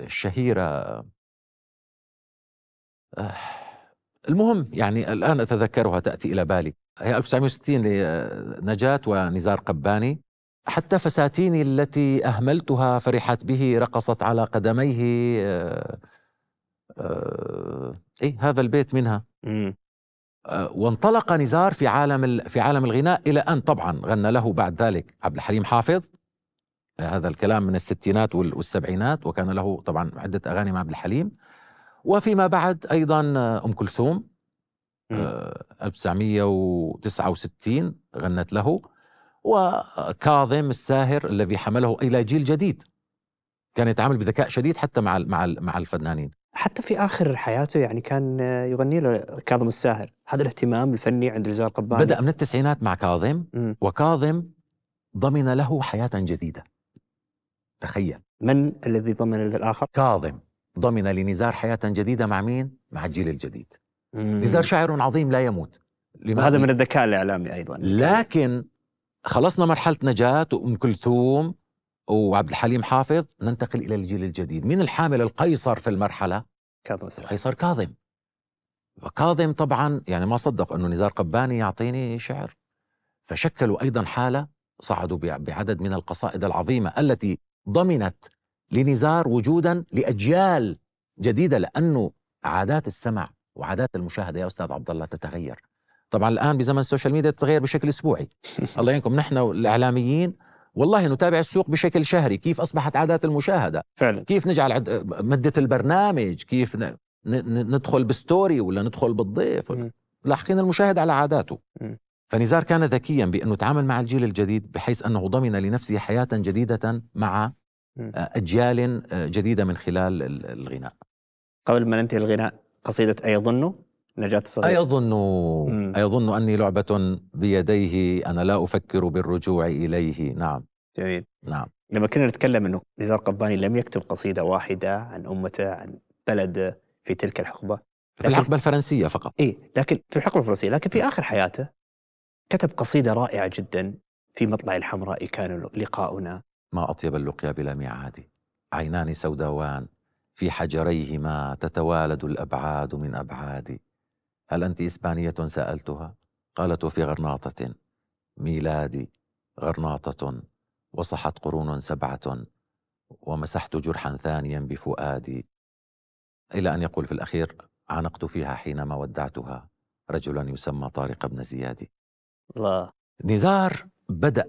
الشهيرة. المهم يعني الآن أتذكرها، تأتي إلى بالي. هي ألف وتسعمئة وستين لنجاة ونزار قباني. حتى فساتيني التي أهملتها فرحت به، رقصت على قدميه. إيه هذا البيت منها. وانطلق نزار في عالم في عالم الغناء، إلى أن طبعا غنى له بعد ذلك عبد الحليم حافظ. هذا الكلام من الستينات والسبعينات، وكان له طبعا عدة أغاني مع عبد الحليم. وفيما بعد أيضا أم كلثوم ألف وتسعمئة وتسعة وستين غنت له. وكاظم الساهر الذي حمله إلى جيل جديد، كان يتعامل بذكاء شديد حتى مع مع مع الفنانين. حتى في آخر حياته يعني كان يغني له كاظم الساهر. هذا الاهتمام الفني عند نزار قباني بدأ من التسعينات مع كاظم، م. وكاظم ضمن له حياة جديدة. تخيل من الذي ضمن للآخر؟ كاظم ضمن لنزار حياة جديدة. مع مين؟ مع الجيل الجديد. مم. نزار شاعر عظيم لا يموت، وهذا من الذكاء الإعلامي أيضا. لكن خلصنا مرحلة نجاة وأم كلثوم وعبد الحليم حافظ، ننتقل إلى الجيل الجديد. من الحامل القيصر في المرحلة؟ كاظم. القيصر كاظم. وكاظم طبعا يعني ما صدق أنه نزار قباني يعطيني شعر، فشكلوا أيضا حالة، صعدوا بعدد من القصائد العظيمة التي ضمنت لنزار وجودا لأجيال جديدة، لأنه عادات السمع وعادات المشاهدة يا أستاذ عبد الله تتغير. طبعا الآن بزمن السوشيال ميديا تتغير بشكل أسبوعي. الله يعينكم، نحن الإعلاميين والله نتابع السوق بشكل شهري، كيف أصبحت عادات المشاهدة فعلا، كيف نجعل عد... مدة البرنامج، كيف ن... ندخل بستوري ولا ندخل بالضيف، لاحقين المشاهد على عاداته. فنزار كان ذكيا بأنه تعامل مع الجيل الجديد بحيث أنه ضمن لنفسه حياة جديدة مع أجيال جديدة من خلال الغناء. قبل ما ننتهي الغناء قصيدة أيظن نجاة الصغيرة. أيظن أيظن أني لعبة بيديه أنا لا أفكر بالرجوع إليه. نعم جميل. نعم لما كنا نتكلم أنه نزار قباني لم يكتب قصيدة واحدة عن أمته عن بلد في تلك الحقبة، في الحقبة الفرنسية فقط. إيه لكن في الحقبة الفرنسية، لكن في آخر حياته كتب قصيدة رائعة جدا في مطلع الحمراء كان لقاؤنا. ما أطيب اللقيا بلا ميعاد، عينان سوداوان في حجريهما تتوالد الأبعاد من أبعادي. هل أنت إسبانية؟ سألتها، قالت وفي غرناطة ميلادي، غرناطة وصحت قرون سبعة ومسحت جرحا ثانيا بفؤادي. إلى أن يقول في الأخير عانقت فيها حينما ودعتها رجلا يسمى طارق بن زيادي. الله. نزار بدأ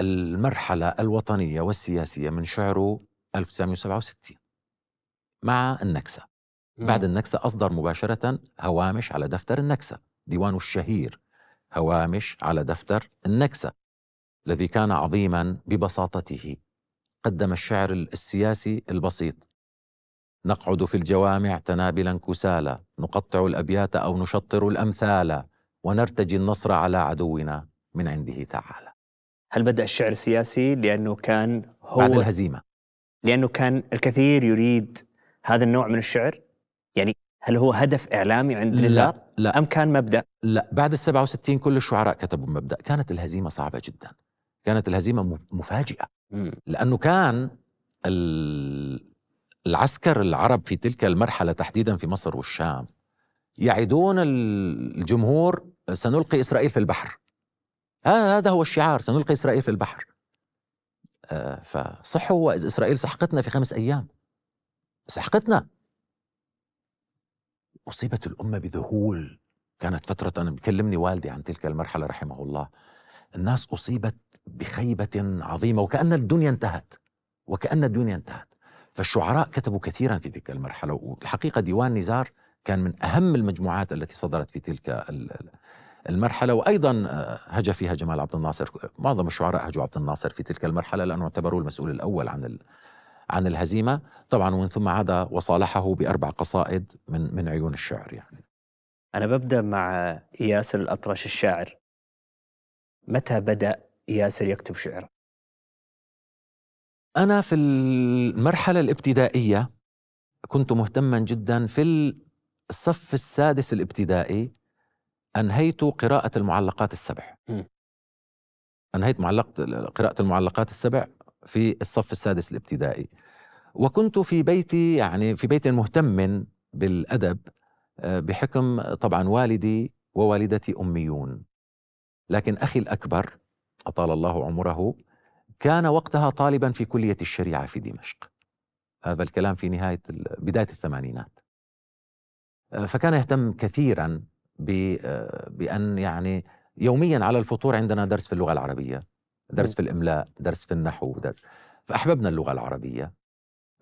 المرحلة الوطنية والسياسية من شعره ألف وتسعمئة وسبعة وستين مع النكسة. بعد النكسة أصدر مباشرة هوامش على دفتر النكسة، ديوانه الشهير هوامش على دفتر النكسة الذي كان عظيما ببساطته. قدم الشعر السياسي البسيط: نقعد في الجوامع تنابلا كسالى، نقطع الأبيات أو نشطر الأمثال، ونرتجي النصر على عدونا من عنده تعالى. هل بدأ الشعر السياسي لأنه كان هو بعد الهزيمة؟ لأنه كان الكثير يريد هذا النوع من الشعر. يعني هل هو هدف إعلامي عند نزار؟ لا, لا أم كان مبدأ؟ لا، بعد السبعة وستين كل الشعراء كتبوا مبدأ. كانت الهزيمة صعبة جدا، كانت الهزيمة مفاجئة، لأنه كان العسكر العرب في تلك المرحلة تحديدا في مصر والشام يعدون الجمهور: سنلقي إسرائيل في البحر. هذا هو الشعار، سنلقي إسرائيل في البحر. فصحوا وإذ إسرائيل سحقتنا في خمس أيام، سحقتنا. أصيبت الأمة بذهول. كانت فترة، أنا بكلمني والدي عن تلك المرحلة رحمه الله، الناس أصيبت بخيبة عظيمة وكأن الدنيا انتهت، وكأن الدنيا انتهت. فالشعراء كتبوا كثيرا في تلك المرحلة، والحقيقة ديوان نزار كان من أهم المجموعات التي صدرت في تلك المرحلة. وأيضا هجا فيها جمال عبد الناصر، معظم الشعراء هجوا عبد الناصر في تلك المرحلة لأنه اعتبروه المسؤول الأول عن عن الهزيمة طبعا. ومن ثم عاد وصالحه بأربع قصائد من من عيون الشعر. يعني أنا ببدأ مع ياسر الأطرش الشاعر. متى بدأ ياسر يكتب شعر؟ أنا في المرحلة الابتدائية كنت مهتما جدا. في الصف السادس الابتدائي أنهيت قراءة المعلقات السبع. أنهيت قراءة المعلقات السبع في الصف السادس الابتدائي. وكنت في بيتي، يعني في بيت مهتم بالأدب بحكم طبعا والدي ووالدتي أميون. لكن أخي الأكبر أطال الله عمره كان وقتها طالبا في كلية الشريعة في دمشق. هذا الكلام في نهاية بداية الثمانينات. فكان يهتم كثيرا بأن يعني يوميا على الفطور عندنا درس في اللغة العربية، درس في الإملاء، درس في النحو، درس. فأحببنا اللغة العربية.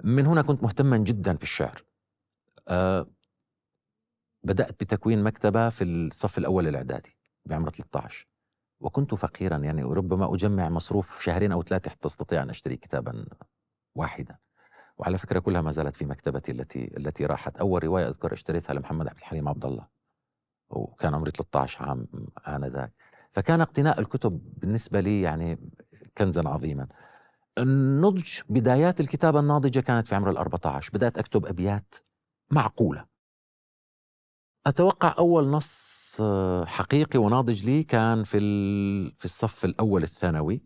من هنا كنت مهتما جدا في الشعر. بدأت بتكوين مكتبة في الصف الأول الإعدادي بعمر ثلاثة عشر، وكنت فقيرا، يعني ربما أجمع مصروف شهرين أو ثلاثة حتى أستطيع أن أشتري كتابا واحدا. وعلى فكرة كلها ما زالت في مكتبتي التي التي راحت. أول رواية أذكر اشتريتها لمحمد عبد الحليم عبد الله، وكان عمري ثلاثة عشر عام آنذاك. فكان اقتناء الكتب بالنسبة لي يعني كنزا عظيما. النضج، بدايات الكتابة الناضجة كانت في عمر الأربعة عشر. بدأت أكتب أبيات معقولة. أتوقع أول نص حقيقي وناضج لي كان في في الصف الأول الثانوي.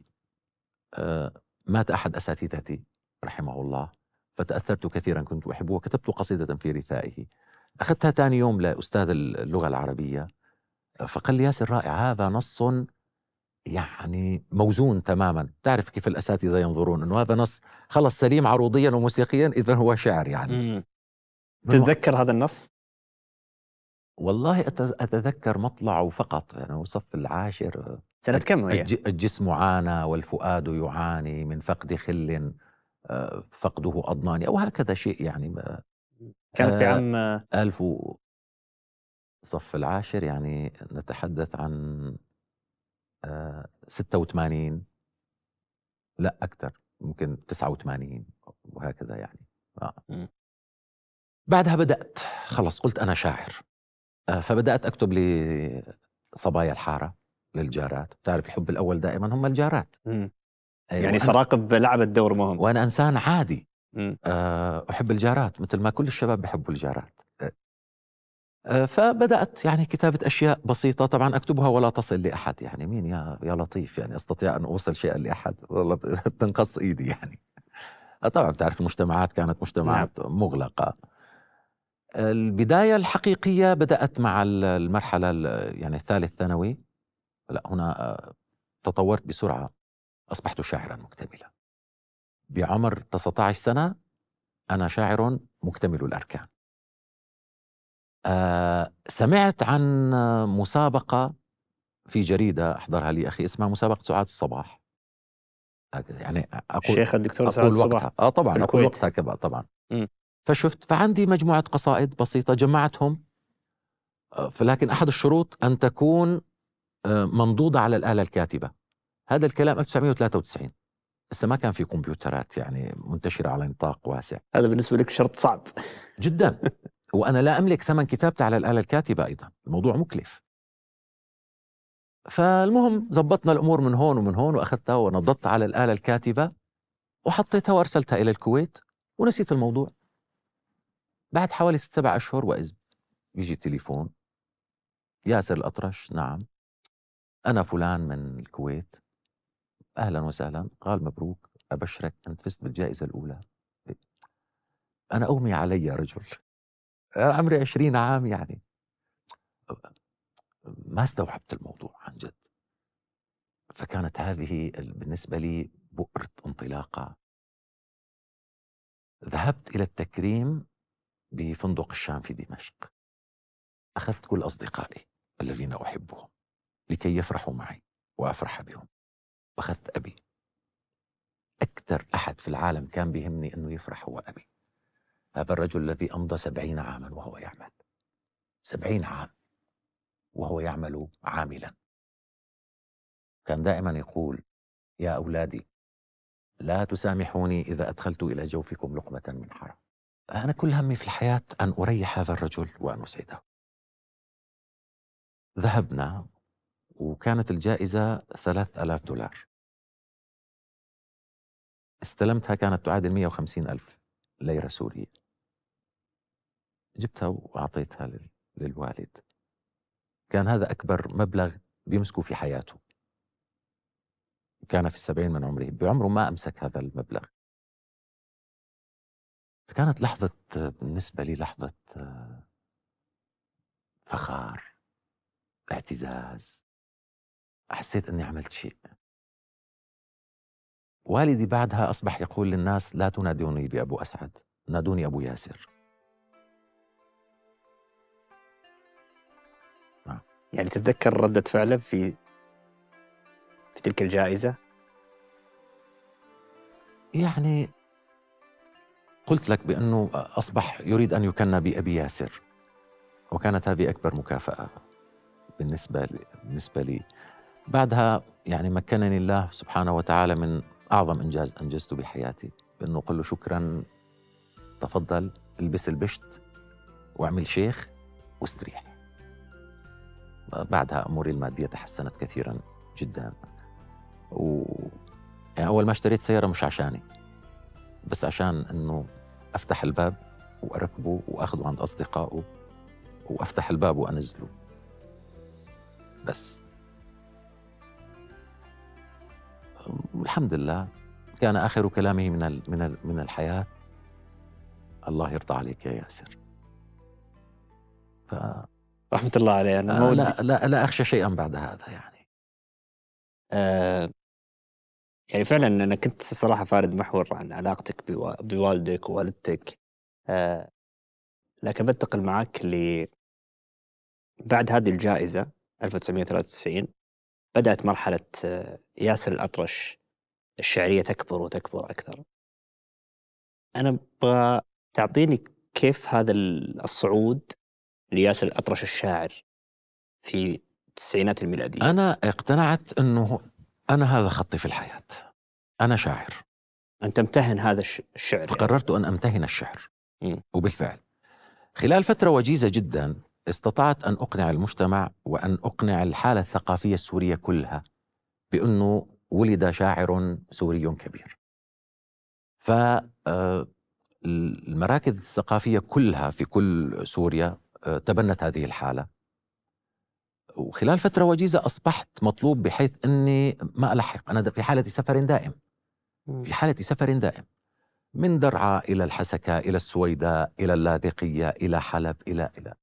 مات أحد أساتذتي رحمه الله فتأثرت كثيرا، كنت أحبه، وكتبت قصيدة في رثائه. أخذتها ثاني يوم لأستاذ اللغة العربية فقال لي: ياسر رائع، هذا نص يعني موزون تماما. تعرف كيف الأساتذة ينظرون، أنه هذا نص خلص سليم عروضيا وموسيقيا، إذا هو شعر. يعني تتذكر هذا النص؟ والله أتذكر مطلعه فقط، يعني وصف العاشر. سنة كم هي؟ الجسم عانى والفؤاد يعاني من فقد خل فقده أضناني، أو هكذا شيء. يعني كانت في عام ألف و... صف العاشر، يعني نتحدث عن ستة وثمانين، لا أكثر، ممكن تسعة وثمانين وهكذا يعني. آه. بعدها بدأت خلص قلت أنا شاعر، آه فبدأت أكتب لصبايا الحارة، للجارات. تعرف الحب الأول دائما هم الجارات. أيوة يعني سراقب لعبت دور مهم، وأنا إنسان عادي آه أحب الجارات مثل ما كل الشباب بحبوا الجارات. آه فبدأت يعني كتابة أشياء بسيطة، طبعا أكتبها ولا تصل لأحد، يعني مين يا, يا لطيف يعني أستطيع أن أوصل شيئا لأحد، والله بتنقص إيدي يعني. طبعا بتعرف المجتمعات كانت مجتمعات نعم. مغلقة. البداية الحقيقية بدأت مع المرحلة يعني الثالث ثانوي، لا هنا تطورت بسرعة، أصبحت شاعرا مكتملا بعمر تسعة عشر سنة. أنا شاعر مكتمل الأركان. أه سمعت عن مسابقة في جريدة أحضرها لي أخي اسمها مسابقة سعاد الصباح، يعني أقول الشيخ الدكتور سعاد الصباح. آه طبعا أقول وقتها كبا طبعا م. فشفت، فعندي مجموعة قصائد بسيطة جمعتهم، لكن أحد الشروط أن تكون منضودة على الآلة الكاتبة. هذا الكلام ألف وتسعمئة وثلاثة وتسعين، لسه ما كان في كمبيوترات يعني منتشرة على نطاق واسع. هذا بالنسبة لك شرط صعب جدا، وأنا لا أملك ثمن كتابته على الآلة الكاتبة أيضا، الموضوع مكلف. فالمهم زبطنا الأمور من هون ومن هون، وأخذتها ونضطت على الآلة الكاتبة وحطيتها وأرسلتها إلى الكويت ونسيت الموضوع. بعد حوالي ست سبع أشهر وإذ يجي تليفون، ياسر الأطرش. نعم، أنا فلان من الكويت، أهلا وسهلا، قال مبروك، أبشرك أنت فزت بالجائزة الأولى. أنا أغمي علي يا رجل، أنا عمري عشرين عام يعني، ما استوعبت الموضوع عن جد. فكانت هذه بالنسبة لي بؤرة انطلاقة. ذهبت إلى التكريم بفندق الشام في دمشق، أخذت كل أصدقائي الذين أحبهم لكي يفرحوا معي وأفرح بهم، وأخذت أبي. أكثر أحد في العالم كان بيهمني أنه يفرح هو أبي، هذا الرجل الذي أمضى سبعين عاما وهو يعمل، سبعين عام وهو يعمل عاملا. كان دائما يقول يا أولادي لا تسامحوني إذا أدخلت إلى جوفكم لقمة من حرام. أنا كل همي في الحياة أن أريح هذا الرجل وأن أسعده. ذهبنا وكانت الجائزة ثلاثة آلاف دولار. استلمتها، كانت تعادل مئة وخمسين ألف ليرة سورية. جبتها وأعطيتها للوالد. كان هذا أكبر مبلغ بيمسكه في حياته. كان في السبعين من عمره، بعمره ما أمسك هذا المبلغ. فكانت لحظة بالنسبة لي لحظة فخار، اعتزاز. حسيت أني عملت شيء. والدي بعدها أصبح يقول للناس لا تنادوني بأبو أسعد، نادوني أبو ياسر. آه. يعني تتذكر ردة فعله في في تلك الجائزة؟ يعني قلت لك بأنه أصبح يريد أن يكنى بأبي ياسر، وكانت هذه أكبر مكافأة بالنسبة لي. بالنسبة لي بعدها يعني مكنني الله سبحانه وتعالى من أعظم إنجاز أنجزته بحياتي، بأنه قل له شكراً، تفضل البس البشت واعمل شيخ واستريح. بعدها أموري المادية تحسنت كثيراً جداً. و... يعني أول ما اشتريت سيارة مش عشاني، بس عشان أنه أفتح الباب وأركبه وأخذه عند أصدقائه، وأفتح الباب وأنزله بس. الحمد لله كان آخر كلامه من ال من ال من الحياة الله يرضى عليك يا ياسر. ف رحمة الله عليه. أنا لا لا لا أخشى شيئا بعد هذا يعني. آه يعني فعلا أنا كنت صراحة فارد محور عن علاقتك بوالدك ووالدتك، آه لكن بنتقل معك ل بعد هذه الجائزة ألف وتسعمئة وثلاثة وتسعين. بدأت مرحلة ياسر الأطرش الشعرية تكبر وتكبر أكثر. أنا أبغى تعطيني كيف هذا الصعود لياسر الأطرش الشاعر في التسعينات الميلادية. أنا اقتنعت أنه أنا هذا خطي في الحياة، أنا شاعر. أن تمتهن هذا الشعر. فقررت يعني. أن أمتهن الشعر. م. وبالفعل خلال فترة وجيزة جدا استطعت أن أقنع المجتمع وأن أقنع الحالة الثقافية السورية كلها بأنه ولد شاعر سوري كبير. فالمراكز الثقافية كلها في كل سوريا تبنت هذه الحالة، وخلال فترة وجيزة أصبحت مطلوب بحيث أني ما ألحق. أنا في حالة سفر دائم، في حالة سفر دائم من درعا إلى الحسكة إلى السويداء إلى اللاذقية إلى حلب إلى إلى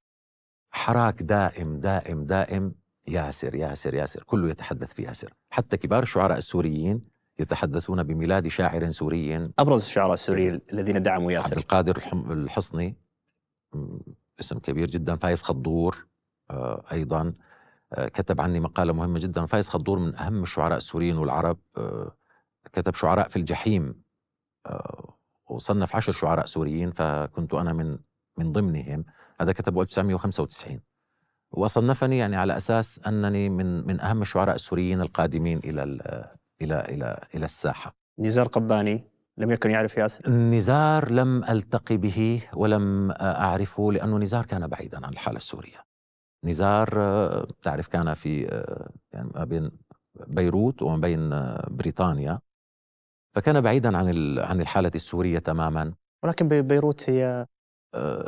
حراك دائم دائم دائم. ياسر ياسر ياسر، كله يتحدث في ياسر، حتى كبار الشعراء السوريين يتحدثون بميلاد شاعر سوري. أبرز الشعراء السوريين الذين دعموا ياسر: عبد القادر الحصني، اسم كبير جدا، فايز خضور أيضا كتب عني مقالة مهمة جدا. فايز خضور من أهم الشعراء السوريين والعرب، كتب شعراء في الجحيم وصنف عشر شعراء سوريين، فكنت أنا من من ضمنهم. هذا كتبه ألف وتسعمئة وخمسة وتسعين، وصنفني يعني على أساس أنني من من أهم الشعراء السوريين القادمين إلى إلى إلى إلى الساحة. نزار قباني لم يكن يعرف ياسر؟ نزار لم ألتقي به ولم أعرفه، لأنه نزار كان بعيدا عن الحالة السورية. نزار تعرف كان في يعني ما بين بيروت وما بين بريطانيا، فكان بعيدا عن عن الحالة السورية تماما. ولكن بيروت هي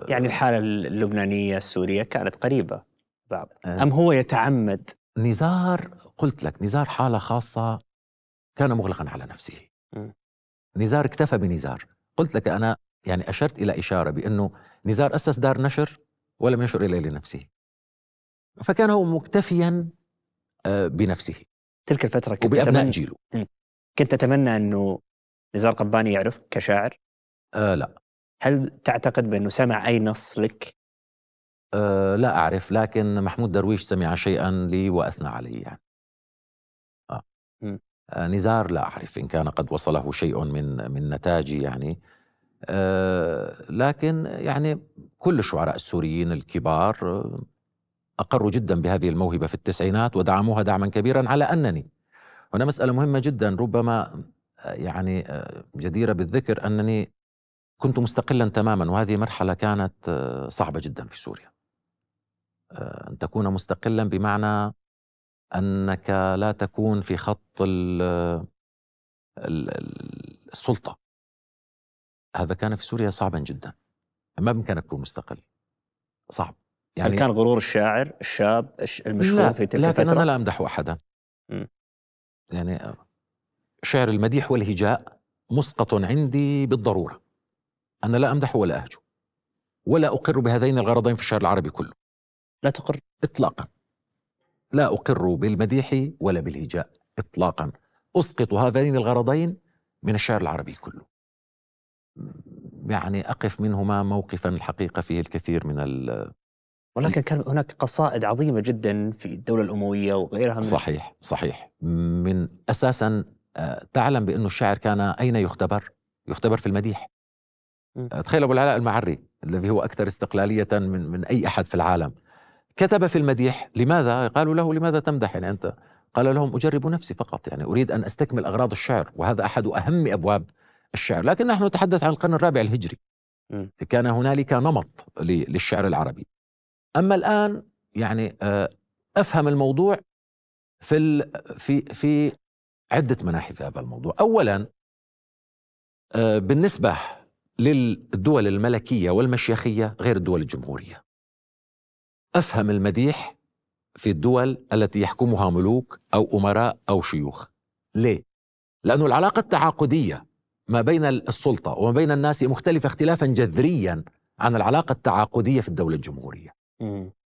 يعني الحالة اللبنانية السورية كانت قريبة بعض، أم هو يتعمد؟ نزار قلت لك نزار حالة خاصة، كان مغلقا على نفسه. م. نزار اكتفى بنزار. قلت لك أنا يعني أشرت إلى إشارة بأنه نزار أسس دار نشر ولم ينشر إلا لنفسه، فكان هو مكتفيا بنفسه تلك الفترة وبأبناء جيله. م. كنت أتمنى أنه نزار قباني يعرف كشاعر؟ أه لا. هل تعتقد بأنه سمع أي نص لك؟ أه لا أعرف، لكن محمود درويش سمع شيئا لي وأثنى علي يعني. آه. آه نزار لا أعرف إن كان قد وصله شيء من من نتاجي يعني. آه لكن يعني كل الشعراء السوريين الكبار أقروا جدا بهذه الموهبة في التسعينات ودعموها دعما كبيرا. على أنني هنا مسألة مهمة جدا ربما يعني جديرة بالذكر، أنني كنت مستقلا تماما، وهذه مرحلة كانت صعبة جدا في سوريا. أن تكون مستقلا بمعنى أنك لا تكون في خط السلطة، هذا كان في سوريا صعبا جدا، ما بإمكانك تكون مستقل، صعب يعني. هل كان غرور الشاعر الشاب المشهور في تلك الفترة؟ لا، لكن أنا لا أمدح أحدا يعني. شعر المديح والهجاء مسقط عندي بالضرورة، أنا لا أمدح ولا أهجو ولا أقر بهذين الغرضين في الشعر العربي كله. لا تقر؟ إطلاقا لا أقر بالمديح ولا بالهجاء إطلاقا، أسقط هذين الغرضين من الشعر العربي كله يعني، أقف منهما موقفا الحقيقة فيه الكثير من ال. ولكن كان هناك قصائد عظيمة جدا في الدولة الأموية وغيرها من. صحيح صحيح، من أساسا تعلم بأنه الشاعر كان أين يختبر؟ يختبر في المديح. تخيل أبو العلاء المعري الذي هو أكثر استقلالية من من أي أحد في العالم، كتب في المديح. لماذا؟ قالوا له لماذا تمدح يعني أنت؟ قال لهم أجرب نفسي فقط يعني، أريد أن أستكمل أغراض الشعر، وهذا أحد أهم أبواب الشعر. لكن نحن نتحدث عن القرن الرابع الهجري، كان هنالك نمط للشعر العربي. أما الآن يعني أفهم الموضوع في في في عدة مناحي في هذا الموضوع. أولا بالنسبة للدول الملكية والمشيخية غير الدول الجمهورية، أفهم المديح في الدول التي يحكمها ملوك أو أمراء أو شيوخ. ليه؟ لأن العلاقة التعاقدية ما بين السلطة وما بين الناس مختلفة اختلافا جذريا عن العلاقة التعاقدية في الدولة الجمهورية.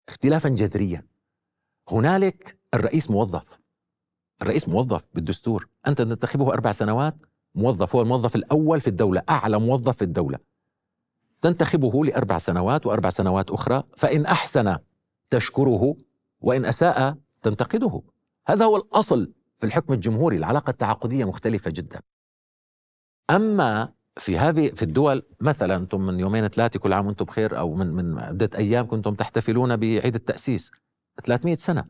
اختلافا جذريا. هنالك الرئيس موظف، الرئيس موظف بالدستور، أنت تنتخبه أربع سنوات موظف، هو الموظف الأول في الدولة، أعلى موظف في الدولة، تنتخبه لأربع سنوات وأربع سنوات أخرى، فإن أحسن تشكره وإن أساء تنتقده. هذا هو الأصل في الحكم الجمهوري، العلاقة التعاقدية مختلفة جدا. أما في هذه في الدول مثلا، أنتم من يومين ثلاثة كل عام وأنتم بخير، أو من من عدة أيام كنتم تحتفلون بعيد التأسيس، ثلاثمئة سنة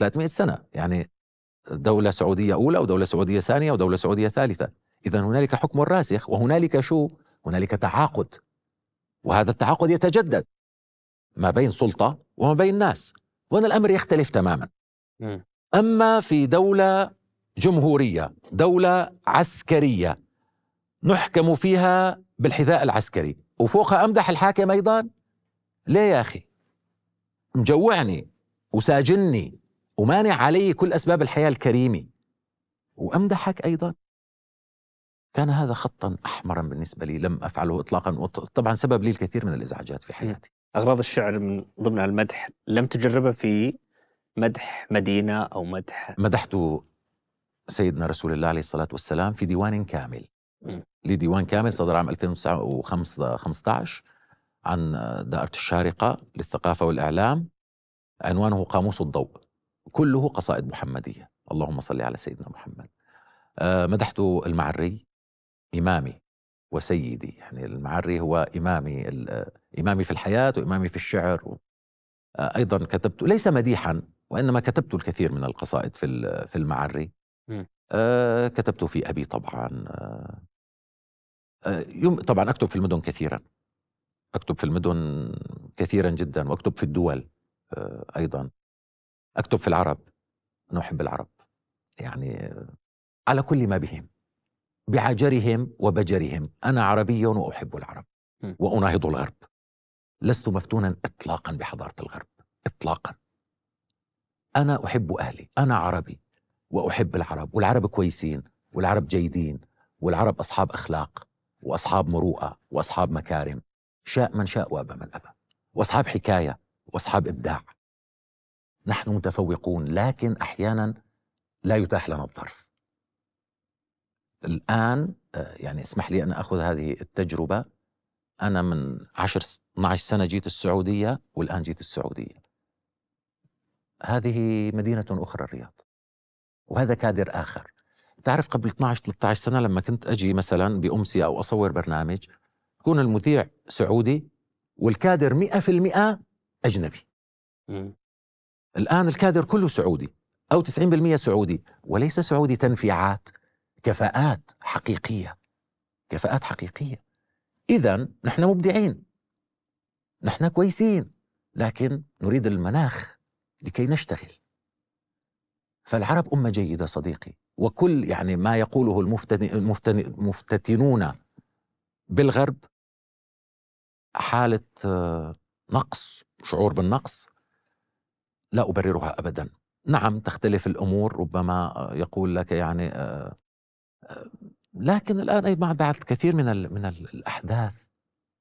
ثلاثمئة سنة، يعني دولة سعودية أولى ودولة سعودية ثانية ودولة سعودية ثالثة. إذن هنالك حكم راسخ، وهنالك شو؟ هنالك تعاقد، وهذا التعاقد يتجدد ما بين سلطة وما بين ناس، وأن الأمر يختلف تماما. أما في دولة جمهورية، دولة عسكرية نحكم فيها بالحذاء العسكري، وفوقها أمدح الحاكم أيضا. ليه يا أخي؟ مجوعني وساجني ومانع علي كل أسباب الحياة الكريمة وأمدحك أيضا. كان هذا خطا أحمرا بالنسبة لي، لم أفعله إطلاقا، وطبعا سبب لي الكثير من الإزعاجات في حياتي. أغراض الشعر من ضمن المدح لم تجربها في مدح مدينة أو مدح؟ مدحت سيدنا رسول الله عليه الصلاة والسلام في ديوان كامل، لي ديوان كامل صدر عام ألفين وخمسة عشر عن دائرة الشارقة للثقافة والإعلام، عنوانه قاموس الضوء، كله قصائد محمدية، اللهم صل على سيدنا محمد. مدحت المعري إمامي وسيدي، يعني المعري هو إمامي، إمامي في الحياة وإمامي في الشعر. أيضا كتبت ليس مديحا، وإنما كتبت الكثير من القصائد في في المعري. أه كتبت في أبي طبعا. أه يوم طبعا أكتب في المدن كثيرا، أكتب في المدن كثيرا جدا، وأكتب في الدول أه أيضا، أكتب في العرب، أنا أحب العرب، يعني على كل ما بهم، بعجرهم وبجرهم، أنا عربي وأحب العرب وأناهض الغرب، لست مفتونا إطلاقا بحضارة الغرب إطلاقا، أنا أحب أهلي، أنا عربي وأحب العرب، والعرب كويسين، والعرب جيدين، والعرب أصحاب أخلاق وأصحاب مروءة وأصحاب مكارم، شاء من شاء وأبى من أبى، وأصحاب حكاية وأصحاب إبداع. نحن متفوقون، لكن أحيانا لا يتاح لنا الظرف. الآن يعني اسمح لي أن أخذ هذه التجربة، أنا من عشر اثني عشر سنة جيت السعودية، والآن جيت السعودية، هذه مدينة أخرى الرياض، وهذا كادر آخر. تعرف قبل اثني عشر ثلاثة عشر سنة لما كنت أجي مثلا بأمسية أو أصور برنامج، يكون المذيع سعودي والكادر مئة في المئة أجنبي. م. الآن الكادر كله سعودي أو تسعين بالمئة سعودي، وليس سعودي تنفيعات، كفاءات حقيقية، كفاءات حقيقية. إذن نحن مبدعين، نحن كويسين، لكن نريد المناخ لكي نشتغل. فالعرب أمة جيدة صديقي، وكل يعني ما يقوله المفتتنون بالغرب حالة نقص، شعور بالنقص، لا أبررها أبدا. نعم تختلف الأمور، ربما يقول لك يعني، لكن الآن أي مع بعد كثير من من الأحداث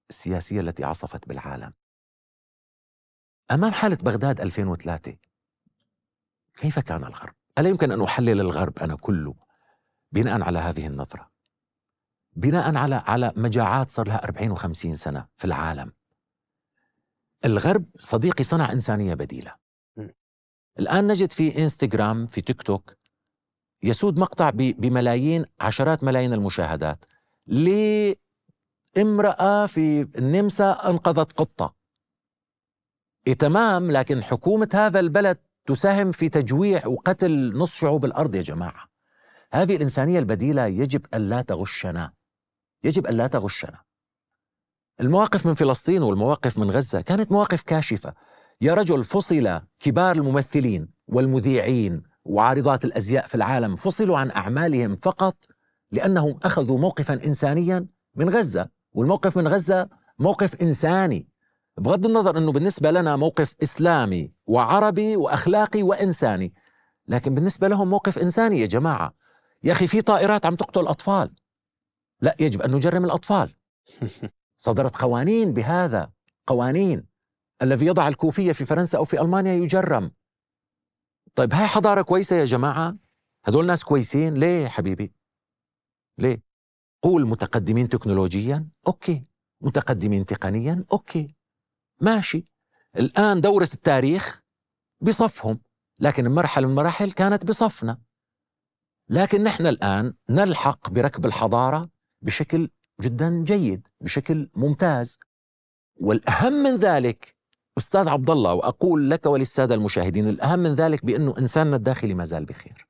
السياسية التي عصفت بالعالم، أمام حالة بغداد ألفين وثلاثة كيف كان الغرب؟ ألا يمكن أن أحلل الغرب أنا كله بناء على هذه النظرة، بناء على على مجاعات صار لها أربعين وخمسين سنة في العالم. الغرب صديقي صنع إنسانية بديلة. الآن نجد في إنستغرام، في تيك توك، يسود مقطع بملايين، عشرات ملايين المشاهدات، لامرأة في النمسا أنقذت قطة. إيه تمام، لكن حكومة هذا البلد تساهم في تجويع وقتل نصف شعوب الأرض يا جماعة. هذه الإنسانية البديلة يجب أن لا تغشنا، يجب أن لا تغشنا. المواقف من فلسطين والمواقف من غزة كانت مواقف كاشفة. يا رجل، فصل كبار الممثلين والمذيعين وعارضات الأزياء في العالم، فصلوا عن أعمالهم فقط لأنهم أخذوا موقفا إنسانيا من غزة، والموقف من غزة موقف إنساني، بغض النظر أنه بالنسبة لنا موقف إسلامي وعربي وأخلاقي وإنساني، لكن بالنسبة لهم موقف إنساني. يا جماعة، يا أخي في طائرات عم تقتل أطفال، لا يجب أن نجرم الأطفال. صدرت قوانين بهذا، قوانين الذي يضع الكوفية في فرنسا أو في ألمانيا يجرم. طيب هاي حضارة كويسة يا جماعة؟ هدول ناس كويسين؟ ليه حبيبي؟ ليه؟ قول متقدمين تكنولوجيا، أوكي، متقدمين تقنيا، أوكي، ماشي. الآن دورة التاريخ بصفهم، لكن المرحلة من المراحل كانت بصفنا. لكن نحن الآن نلحق بركب الحضارة بشكل جدا جيد، بشكل ممتاز. والأهم من ذلك أستاذ عبد الله، وأقول لك وللسادة المشاهدين الأهم من ذلك بأنه إنساننا الداخلي ما زال بخير،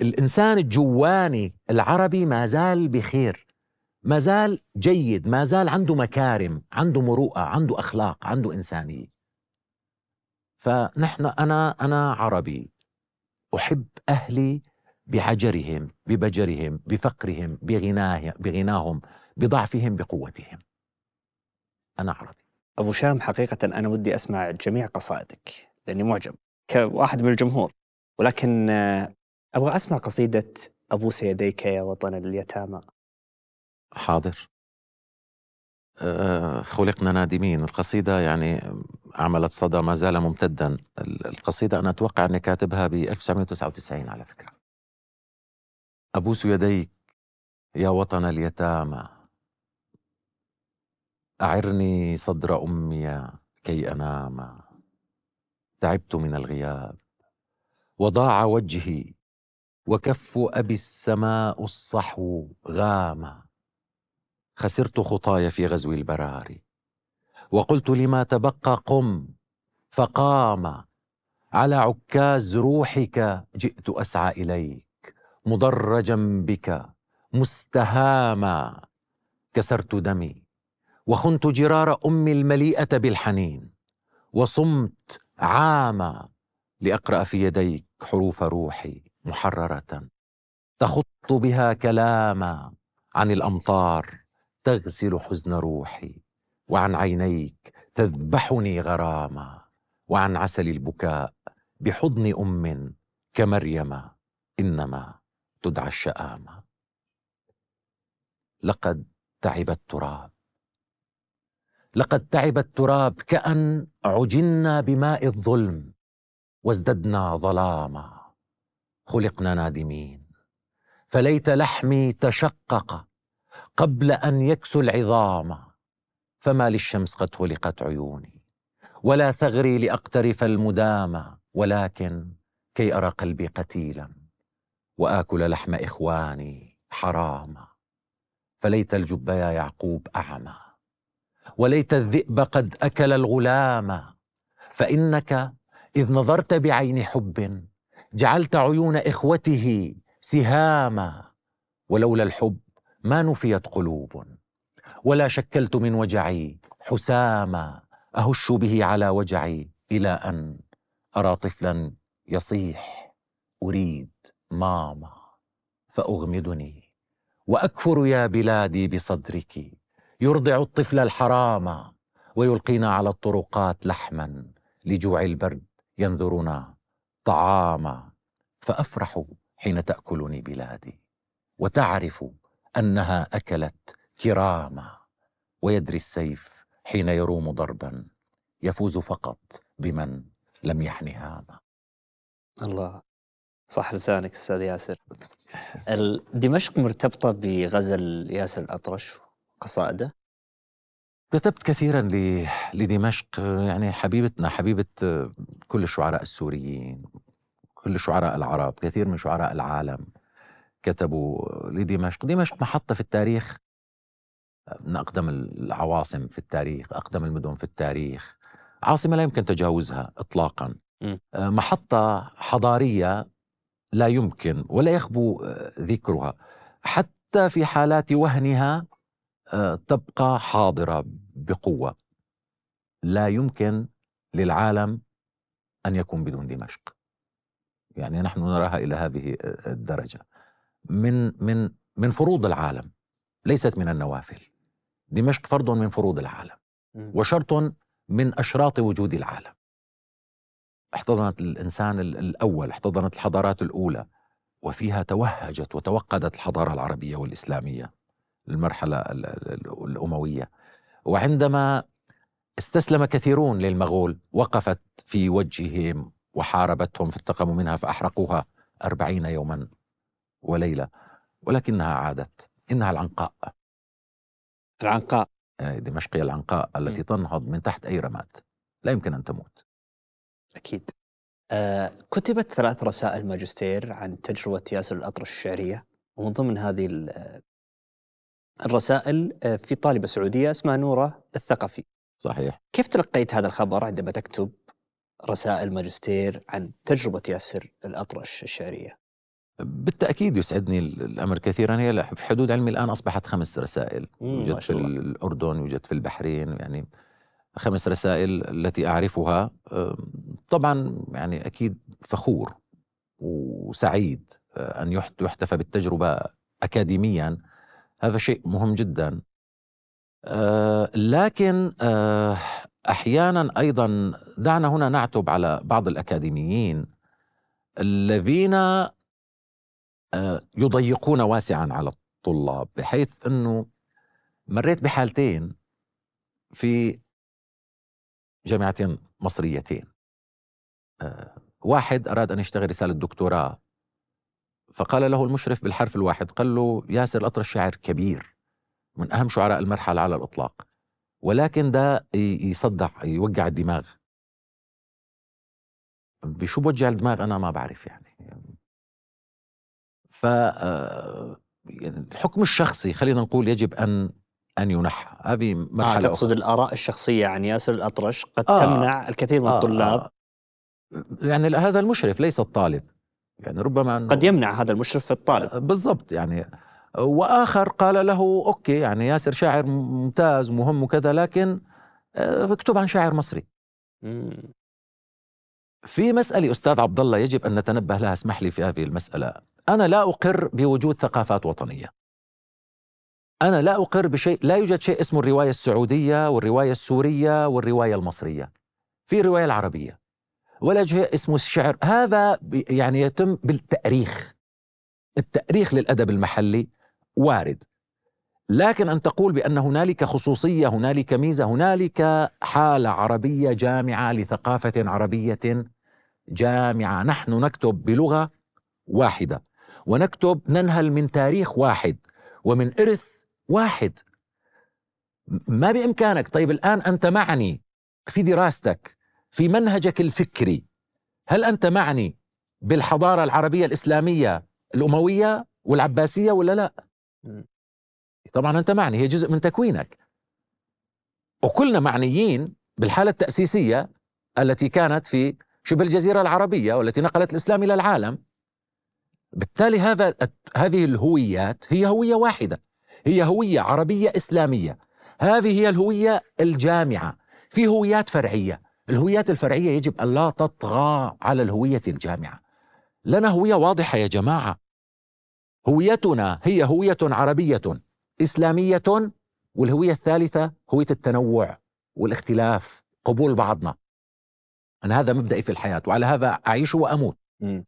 الإنسان الجواني العربي ما زال بخير، ما زال جيد، ما زال عنده مكارم، عنده مروءة، عنده أخلاق، عنده إنسانية. فنحن أنا أنا عربي، أحب أهلي بعجرهم، ببجرهم، بفقرهم، بغناه بغناهم، بضعفهم، بقوتهم. أنا عربي. أبو شام، حقيقة أنا ودي أسمع جميع قصائدك لأني معجب كواحد من الجمهور، ولكن أبغى أسمع قصيدة أبوس يديك يا وطن اليتامى. حاضر. أه خلقنا نادمين. القصيدة يعني عملت صدى ما زال ممتدا. القصيدة أنا أتوقع أني كاتبها ب ألف وتسعمئة وتسعة وتسعين على فكرة. أبوس يديك يا وطن اليتامى، أعرني صدر أمي كي أنام، تعبت من الغياب وضاع وجهي وكف أبي السماء الصحو غام، خسرت خطاي في غزو البرار وقلت لما تبقى قم فقام، على عكاز روحك جئت أسعى إليك مضرجا بك مستهاما، كسرت دمي وخنت جرار أمي المليئة بالحنين وصمت عاما، لأقرأ في يديك حروف روحي محررة تخط بها كلاما، عن الأمطار تغسل حزن روحي وعن عينيك تذبحني غراما، وعن عسل البكاء بحضن أم كمريم إنما تدعى الشآمة، لقد تعب التراب، لقد تعب التراب كأن عجنا بماء الظلم وازددنا ظلاما، خلقنا نادمين، فليت لحمي تشقق قبل أن يكسو العظام، فما للشمس قد خلقت عيوني ولا ثغري لأقترف المدامة، ولكن كي أرى قلبي قتيلا وآكل لحم إخواني حراما، فليت الجب يا يعقوب أعمى وليت الذئب قد أكل الغلام، فإنك إذ نظرت بعين حب جعلت عيون إخوته سهاما، ولولا الحب ما نفيت قلوب ولا شكلت من وجعي حساما، أهش به على وجعي إلى أن أرى طفلا يصيح أريد ماما، فأغمدني وأكفر يا بلادي بصدرك، يرضع الطفل الحرام ويلقينا على الطرقات لحما، لجوع البرد ينذرنا طعاما، فأفرح حين تأكلني بلادي وتعرف أنها أكلت كراما، ويدري السيف حين يروم ضربا يفوز فقط بمن لم يحني هاما. الله، صح لسانك أستاذ ياسر. دمشق مرتبطة بغزل ياسر الأطرش قصائده. كتبت كثيرا لدمشق، يعني حبيبتنا، حبيبة كل الشعراء السوريين، كل شعراء العرب، كثير من شعراء العالم كتبوا لدمشق. دمشق محطة في التاريخ، من أقدم العواصم في التاريخ، أقدم المدن في التاريخ، عاصمة لا يمكن تجاوزها إطلاقا، محطة حضارية لا يمكن ولا يخبو ذكرها، حتى في حالات وهنها تبقى حاضرة بقوة. لا يمكن للعالم أن يكون بدون دمشق، يعني نحن نراها إلى هذه الدرجة، من من من فروض العالم ليست من النوافل. دمشق فرض من فروض العالم وشرط من أشراط وجود العالم. احتضنت الإنسان الأول، احتضنت الحضارات الأولى، وفيها توهجت وتوقدت الحضارة العربية والإسلامية المرحلة الأموية، وعندما استسلم كثيرون للمغول وقفت في وجههم وحاربتهم فانتقموا منها فأحرقوها أربعين يوما وليلة، ولكنها عادت، إنها العنقاء. العنقاء، دمشقية العنقاء التي تنهض من تحت أي رماد، لا يمكن أن تموت. أكيد. آه، كتبت ثلاث رسائل ماجستير عن تجربة ياسر الأطرش الشعرية، ومن ضمن هذه الرسائل في طالبة سعودية اسمها نورة الثقفي. صحيح. كيف تلقيت هذا الخبر عندما تكتب رسائل ماجستير عن تجربة ياسر الأطرش الشعرية؟ بالتأكيد يسعدني الأمر كثيرا. هي في حدود علمي الآن أصبحت خمس رسائل، يوجد في الأردن، يوجد في البحرين، يعني خمس رسائل التي أعرفها. طبعا يعني أكيد فخور وسعيد أن يحتفى بالتجربة أكاديميا، هذا شيء مهم جدا. لكن أحيانا أيضا دعنا هنا نعتب على بعض الأكاديميين الذين يضيقون واسعا على الطلاب، بحيث أنه مريت بحالتين في جامعتين مصريتين. واحد أراد أن يشتغل رسالة دكتوراه، فقال له المشرف بالحرف الواحد، قال له ياسر الأطرش شاعر كبير من أهم شعراء المرحلة على الإطلاق، ولكن ده يصدع، يوجع الدماغ. بشو بوجع الدماغ أنا ما بعرف يعني. فالحكم الشخصي خلينا نقول يجب أن أن ينحى. هذه مرحلة آه تقصد أخرى. الآراء الشخصية عن ياسر الأطرش قد آه تمنع الكثير من آه الطلاب. آه يعني هذا المشرف ليس الطالب، يعني ربما أنه قد يمنع هذا المشرف في الطالب. آه بالضبط يعني. وآخر قال له أوكي يعني ياسر شاعر ممتاز ومهم وكذا، لكن آه اكتب عن شاعر مصري. مم. في مسألة أستاذ عبد الله يجب أن نتنبه لها، اسمح لي في هذه المسألة. أنا لا أقر بوجود ثقافات وطنية، أنا لا أقر بشيء. لا يوجد شيء اسمه الرواية السعودية والرواية السورية والرواية المصرية، في رواية العربية، ولا شيء اسمه الشعر. هذا يعني يتم بالتأريخ، التأريخ للأدب المحلي وارد، لكن أن تقول بأن هنالك خصوصية، هنالك ميزة، هنالك حالة عربية جامعة لثقافة عربية جامعة. نحن نكتب بلغة واحدة، ونكتب ننهل من تاريخ واحد ومن إرث واحد. ما بإمكانك. طيب الآن أنت معني في دراستك، في منهجك الفكري، هل أنت معني بالحضارة العربية الإسلامية الأموية والعباسية ولا لا؟ طبعا أنت معني، هي جزء من تكوينك. وكلنا معنيين بالحالة التأسيسية التي كانت في شبه الجزيرة العربية والتي نقلت الإسلام إلى العالم. بالتالي هذا هذه الهويات هي هوية واحدة، هي هوية عربية إسلامية. هذه هي الهوية الجامعة. في هويات فرعية، الهويات الفرعية يجب أن لا تطغى على الهوية الجامعة. لنا هوية واضحة يا جماعة، هويتنا هي هوية عربية إسلامية، والهوية الثالثة هوية التنوع والاختلاف، قبول بعضنا. أنا هذا مبدئي في الحياة، وعلى هذا أعيش وأموت.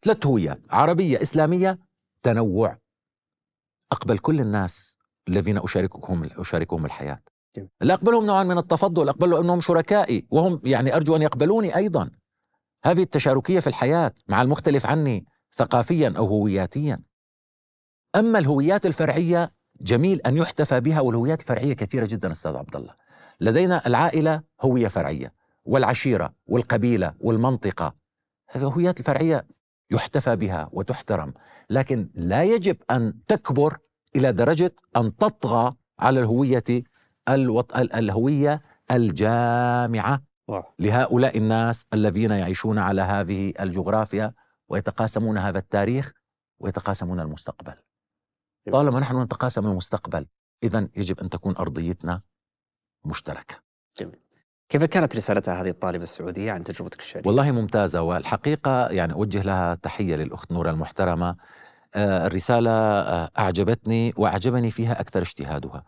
ثلاث هويات، عربية إسلامية تنوع، أقبل كل الناس الذين أشاركهم أشاركهم الحياة. لا أقبلهم نوعا من التفضل، أقبلهم أنهم شركائي، وهم يعني أرجو أن يقبلوني أيضا. هذه التشاركية في الحياة مع المختلف عني ثقافيا أو هوياتيا. أما الهويات الفرعية جميل أن يحتفى بها، والهويات الفرعية كثيرة جدا أستاذ عبد الله. لدينا العائلة هوية فرعية، والعشيرة والقبيلة والمنطقة، هذه هويات الفرعية يحتفى بها وتحترم، لكن لا يجب أن تكبر إلى درجة أن تطغى على الهوية الوط... الهوية الجامعة لهؤلاء الناس الذين يعيشون على هذه الجغرافيا ويتقاسمون هذا التاريخ ويتقاسمون المستقبل. طالما نحن نتقاسم المستقبل، إذن يجب أن تكون أرضيتنا مشتركة. جميل. كيف كانت رسالتها هذه الطالبة السعودية عن تجربتك الشعرية؟ والله ممتازة، والحقيقة يعني أوجه لها تحية للأخت نورة المحترمة. الرسالة أعجبتني وأعجبني فيها أكثر اجتهادها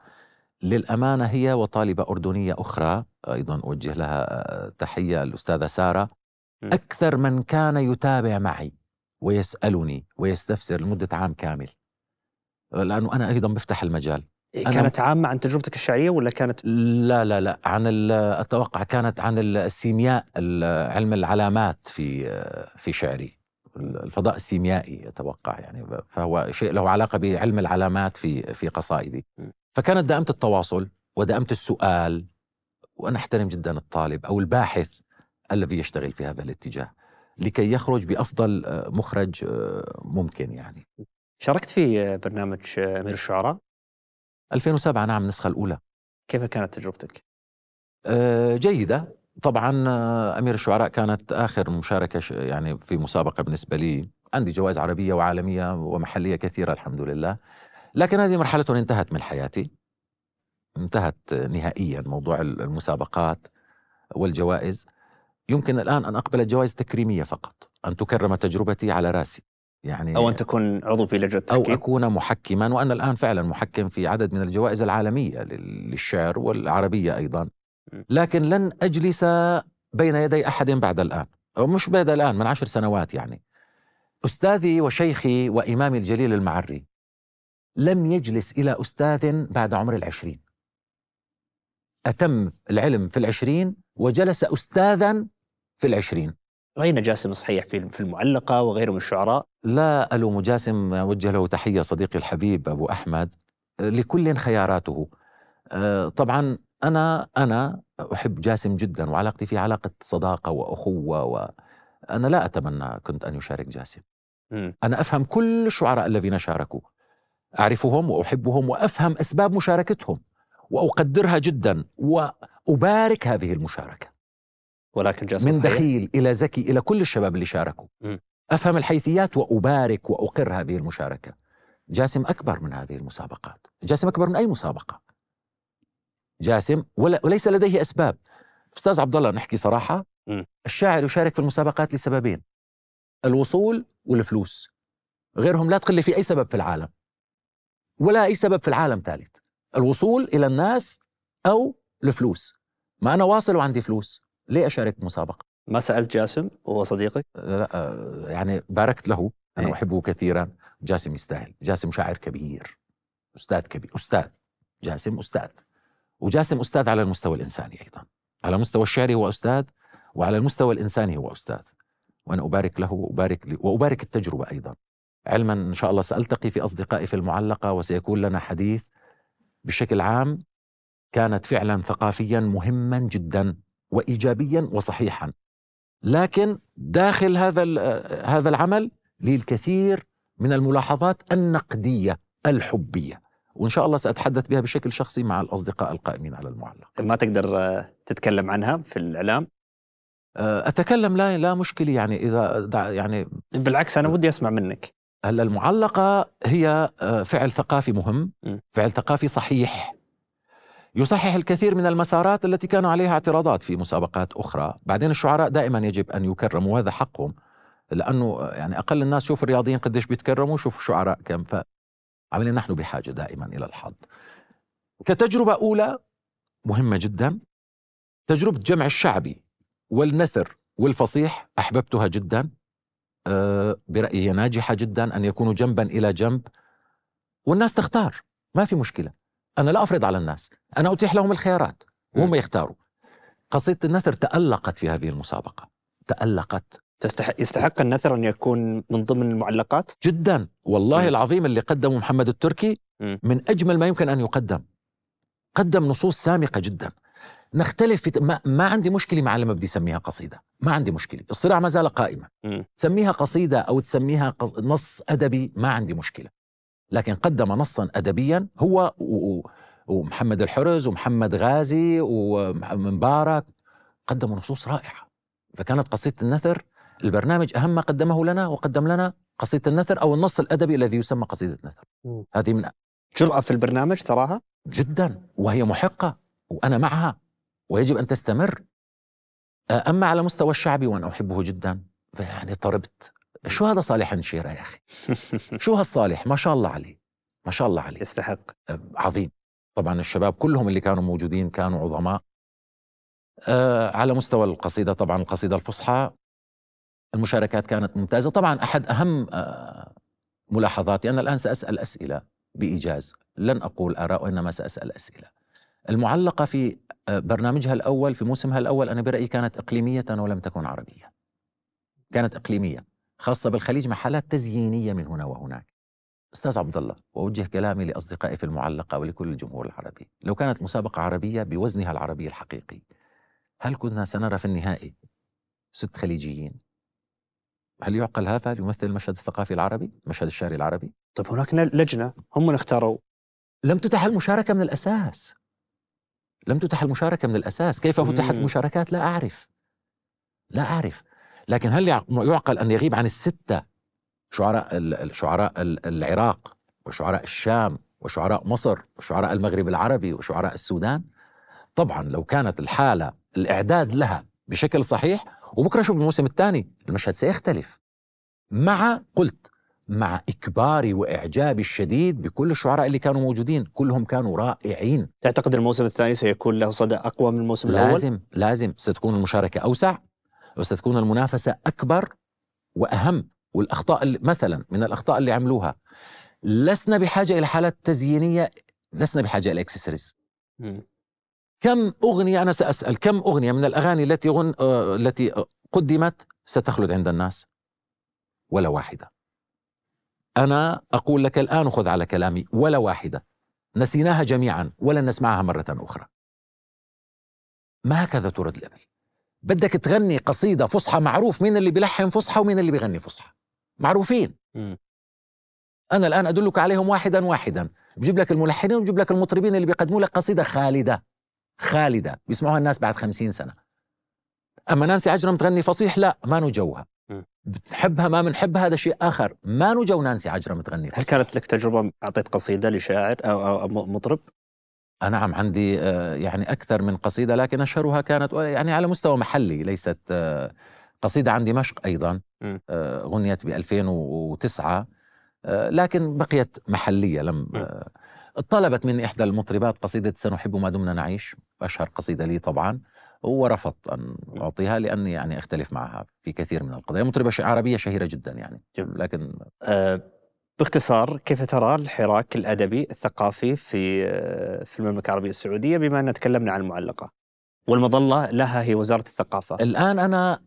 للأمانة، هي وطالبة أردنية أخرى أيضا أوجه لها تحية، الأستاذة سارة. أكثر من كان يتابع معي ويسألني ويستفسر لمدة عام كامل، لأنه أنا أيضا بفتح المجال. كانت عامة عن تجربتك الشعرية ولا كانت؟ لا لا لا، عن التوقع كانت عن السيمياء، علم العلامات في في شعري، الفضاء السيميائي أتوقع يعني، فهو شيء له علاقة بعلم العلامات في في قصائدي. فكانت دائمة التواصل ودائمة السؤال، وأنا أحترم جدا الطالب أو الباحث الذي يشتغل في هذا الاتجاه لكي يخرج بأفضل مخرج ممكن. يعني شاركت في برنامج أمير الشعراء ألفين وسبعة، نعم النسخة الأولى. كيف كانت تجربتك؟ جيدة. طبعا أمير الشعراء كانت آخر مشاركة يعني في مسابقة بالنسبة لي، عندي جوائز عربية وعالمية ومحلية كثيرة الحمد لله، لكن هذه مرحلة انتهت من حياتي، انتهت نهائيا موضوع المسابقات والجوائز. يمكن الآن أن أقبل الجوائز تكريمية فقط، أن تكرم تجربتي على رأسي يعني، أو أن تكون عضو في لجنة التحكيم أو أكون محكما، وأنا الآن فعلا محكم في عدد من الجوائز العالمية للشعر والعربية أيضا، لكن لن أجلس بين يدي أحد بعد الآن، أو مش بعد الآن، من عشر سنوات يعني. أستاذي وشيخي وإمامي الجليل المعري لم يجلس إلى أستاذ بعد عمر العشرين، أتم العلم في العشرين وجلس أستاذا في العشرين. رأينا جاسم صحيح في المعلقة وغيره من الشعراء. لا ألوم جاسم، وجه له تحية صديقي الحبيب أبو أحمد، لكل خياراته. طبعا أنا أنا أحب جاسم جدا وعلاقتي فيه علاقة صداقة وأخوة، وأنا لا أتمنى كنت أن يشارك جاسم. م. أنا أفهم كل الشعراء الذين شاركوا، أعرفهم وأحبهم وأفهم أسباب مشاركتهم وأقدرها جدا وأبارك هذه المشاركة، ولكن جاسم من دخيل إلى زكي إلى كل الشباب اللي شاركوا م. أفهم الحيثيات وأبارك وأقر هذه المشاركة. جاسم أكبر من هذه المسابقات، جاسم أكبر من أي مسابقة جاسم، ولا وليس لديه أسباب. أستاذ عبد الله، نحكي صراحة، م. الشاعر يشارك في المسابقات لسببين، الوصول والفلوس، غيرهم لا تقل في أي سبب في العالم ولا أي سبب في العالم ثالث، الوصول إلى الناس أو الفلوس. ما أنا واصل وعندي فلوس، ليه أشارك مسابقة؟ ما سألت جاسم وهو صديقك؟ لا يعني باركت له، أنا أيه. أحبه كثيرا، جاسم يستاهل، جاسم شاعر كبير، أستاذ كبير، أستاذ جاسم، أستاذ، وجاسم أستاذ على المستوى الإنساني أيضا، على المستوى الشعري هو أستاذ وعلى المستوى الإنساني هو أستاذ، وأنا أبارك له وأبارك لي وأبارك التجربة أيضا، علما إن شاء الله سألتقي في أصدقائي في المعلقة وسيكون لنا حديث. بشكل عام كانت فعلا ثقافيا مهما جدا وإيجابيا وصحيحا، لكن داخل هذا هذا العمل لي الكثير من الملاحظات النقدية الحبية، وإن شاء الله سأتحدث بها بشكل شخصي مع الأصدقاء القائمين على المعلقة. ما تقدر تتكلم عنها في الإعلام؟ أتكلم، لا لا مشكلة يعني، إذا يعني بالعكس أنا ودي أسمع منك. هلا المعلقة هي فعل ثقافي مهم، فعل ثقافي صحيح، يصحح الكثير من المسارات التي كانوا عليها اعتراضات في مسابقات أخرى. بعدين الشعراء دائما يجب أن يكرموا، وهذا حقهم، لأنه يعني أقل الناس، شوف الرياضيين قديش بيتكرموا، شوف الشعراء كم، فعملنا نحن بحاجة دائما إلى الحظ. كتجربة أولى مهمة جدا، تجربة جمع الشعبي والنثر والفصيح أحببتها جدا، برأيي ناجحة جدا، أن يكونوا جنبا إلى جنب والناس تختار، ما في مشكلة، أنا لا أفرض على الناس، أنا أتيح لهم الخيارات وهم يختاروا. قصيدة النثر تألقت في هذه المسابقة، تألقت. تستحق يستحق النثر أن يكون من ضمن المعلقات؟ جدا والله مم. العظيم اللي قدمه محمد التركي مم. من أجمل ما يمكن أن يقدم، قدم نصوص سامقة جدا. نختلف في ت... ما... ما عندي مشكلة مع لما بدي سميها قصيدة، ما عندي مشكلة، الصراع ما زال قائمة، مم. تسميها قصيدة أو تسميها قص... نص أدبي ما عندي مشكلة، لكن قدم نصا أدبيا هو و... و... ومحمد الحرز ومحمد غازي ومبارك، قدموا نصوص رائعة. فكانت قصيدة النثر البرنامج أهم ما قدمه لنا، وقدم لنا قصيدة النثر أو النص الأدبي الذي يسمى قصيدة النثر. مم. هذه من جرأة في البرنامج تراها؟ جدا، وهي محقة وأنا معها ويجب أن تستمر. أما على مستوى الشعبي وأنا أحبه جدا، فيعني طربت، شو هذا صالح النشيرة يا أخي، شو هالصالح، ما شاء الله عليه، ما شاء الله عليه، يستحق، عظيم. طبعا الشباب كلهم اللي كانوا موجودين كانوا عظماء. أه على مستوى القصيدة طبعا القصيدة الفصحى المشاركات كانت ممتازة. طبعا أحد أهم أه ملاحظاتي، أنا الآن سأسأل أسئلة بإيجاز، لن أقول آراء وإنما سأسأل أسئلة. المعلقة في برنامجها الأول في موسمها الأول أنا برأيي كانت إقليمية ولم تكن عربية، كانت إقليمية خاصة بالخليج مع حالات تزيينية من هنا وهناك. أستاذ عبد الله، وأوجه كلامي لأصدقائي في المعلقة ولكل الجمهور العربي، لو كانت مسابقة عربية بوزنها العربي الحقيقي، هل كنا سنرى في النهائي ست خليجيين؟ هل يعقل هذا يمثل المشهد الثقافي العربي، المشهد الشعري العربي؟ طب هناك لجنة هم اللي اختاروا، لم تتح المشاركة من الأساس، لم تتح المشاركة من الأساس. كيف فتحت المشاركات لا أعرف، لا أعرف. لكن هل يعقل أن يغيب عن الستة شعراء شعراء العراق وشعراء الشام وشعراء مصر وشعراء المغرب العربي وشعراء السودان؟ طبعا لو كانت الحالة الإعداد لها بشكل صحيح، وبكرة شوف الموسم الثاني المشهد سيختلف. مع قلت مع إكباري وإعجابي الشديد بكل الشعراء اللي كانوا موجودين، كلهم كانوا رائعين. تعتقد الموسم الثاني سيكون له صدى أقوى من الموسم الأول؟ لازم لازم ستكون المشاركة أوسع وستكون المنافسة أكبر وأهم. والأخطاء مثلا من الأخطاء اللي عملوها، لسنا بحاجة إلى حالات تزيينية، لسنا بحاجة إلى إكسسوارز. كم أغنية، أنا سأسأل كم أغنية من الأغاني التي غن... آه... التي قدمت ستخلد عند الناس؟ ولا واحدة. أنا أقول لك الآن وخذ على كلامي، ولا واحدة. نسيناها جميعا ولن نسمعها مرة أخرى. ما هكذا ترد الأمل. بدك تغني قصيدة فصحى، معروف مين اللي بيلحن فصحى ومين اللي بيغني فصحى، معروفين. م. أنا الآن أدلك عليهم واحدا واحدا، بجيب لك الملحنين وبجيب لك المطربين اللي بيقدموا لك قصيدة خالدة خالدة بيسمعوها الناس بعد خمسين سنة. أما نانسي عجرم تغني فصيح، لا ما نجوها، بنحبها ما بنحبها هذا شيء آخر، ما نجو نانسي عجرم تغني فصيح. هل كانت لك تجربة أعطيت قصيدة لشاعر أو, أو مطرب؟ نعم، عندي يعني أكثر من قصيدة، لكن أشهرها كانت يعني على مستوى محلي، ليست قصيدة عن دمشق أيضا، غنيت ب ألفين وتسعة لكن بقيت محلية. لم طلبت مني إحدى المطربات قصيدة سنحب ما دمنا نعيش، أشهر قصيدة لي طبعا، ورفضت أن أعطيها لأني يعني أختلف معها في كثير من القضايا. مطربة عربية شهيرة جدا يعني. لكن أه باختصار، كيف ترى الحراك الأدبي الثقافي في في المملكة العربية السعودية، بما أننا تكلمنا عن المعلقة والمظلة لها هي وزارة الثقافة الآن؟ أنا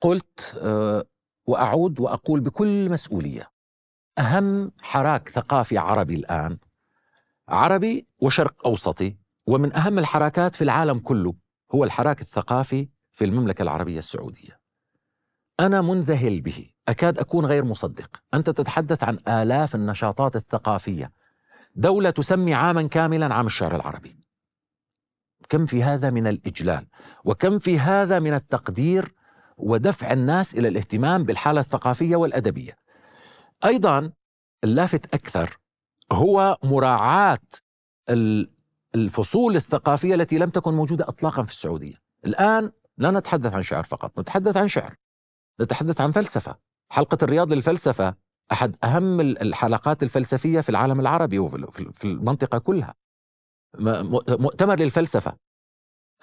قلت أه وأعود وأقول بكل مسؤولية، أهم حراك ثقافي عربي الآن، عربي وشرق أوسطي، ومن أهم الحركات في العالم كله، هو الحراك الثقافي في المملكة العربية السعودية. أنا منذهل به، أكاد أكون غير مصدق. أنت تتحدث عن آلاف النشاطات الثقافية، دولة تسمي عاما كاملا عام الشعر العربي. كم في هذا من الإجلال، وكم في هذا من التقدير ودفع الناس إلى الاهتمام بالحالة الثقافية والأدبية. أيضا اللافت أكثر هو مراعاة الفصول الثقافية التي لم تكن موجودة أطلاقا في السعودية. الآن لا نتحدث عن شعر فقط، نتحدث عن شعر، نتحدث عن فلسفة. حلقة الرياض للفلسفة أحد أهم الحلقات الفلسفية في العالم العربي وفي المنطقة كلها. مؤتمر للفلسفة،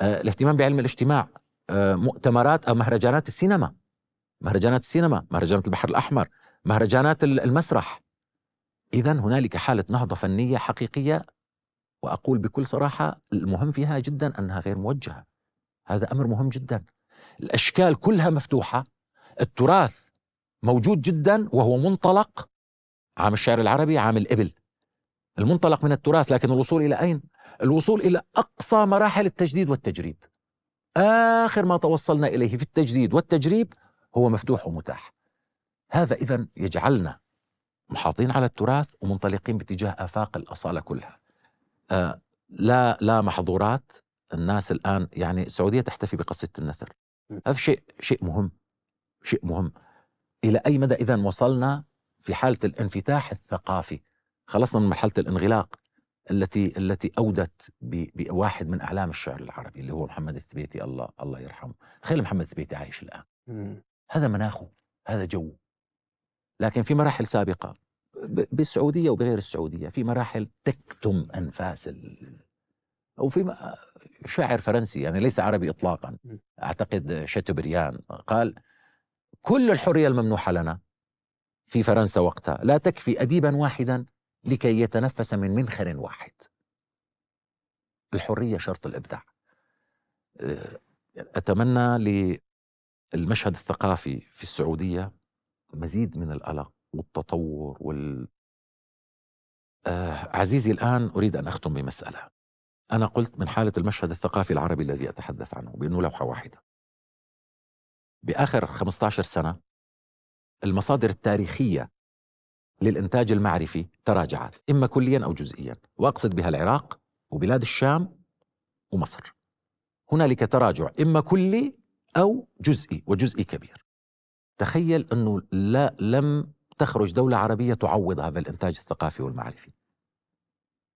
الاهتمام بعلم الاجتماع، مؤتمرات أو مهرجانات السينما، مهرجانات السينما، مهرجانات البحر الأحمر، مهرجانات المسرح. إذن هنالك حالة نهضة فنية حقيقية، وأقول بكل صراحة المهم فيها جدا أنها غير موجهة. هذا أمر مهم جدا. الأشكال كلها مفتوحة، التراث موجود جدا، وهو منطلق عام الشعر العربي، عام الإبل، المنطلق من التراث. لكن الوصول إلى أين؟ الوصول إلى أقصى مراحل التجديد والتجريب. آخر ما توصلنا إليه في التجديد والتجريب هو مفتوح ومتاح. هذا إذن يجعلنا محاطين على التراث ومنطلقين باتجاه آفاق الأصالة كلها. آه لا لا محظورات. الناس الآن يعني السعودية تحتفي بقصيدة النثر، هذا شيء شيء مهم، شيء مهم. إلى أي مدى إذن وصلنا في حالة الانفتاح الثقافي؟ خلصنا من مرحلة الانغلاق التي التي أودت بواحد من أعلام الشعر العربي اللي هو محمد الثبيتي، الله الله يرحمه. تخيل محمد الثبيتي عايش الآن، هذا مناخه، هذا جوه. لكن في مراحل سابقة بالسعودية وبغير السعودية، في مراحل تكتم أنفاس ال... أو في شاعر فرنسي يعني ليس عربي إطلاقا، أعتقد شاتوبريان، قال كل الحرية الممنوحة لنا في فرنسا وقتها لا تكفي أديبا واحدا لكي يتنفس من منخر واحد. الحرية شرط الإبداع. أتمنى للمشهد الثقافي في السعودية مزيد من القلق والتطور وال... آه عزيزي الآن أريد أن أختم بمسألة. أنا قلت من حالة المشهد الثقافي العربي الذي أتحدث عنه بأنه لوحة واحدة. بآخر خمسة عشر سنة المصادر التاريخية للإنتاج المعرفي تراجعت، إما كليا أو جزئيا، وأقصد بها العراق وبلاد الشام ومصر. هنالك تراجع إما كلي أو جزئي، وجزئي كبير. تخيل أنه لا لم تخرج دولة عربية تعوض هذا الإنتاج الثقافي والمعرفي.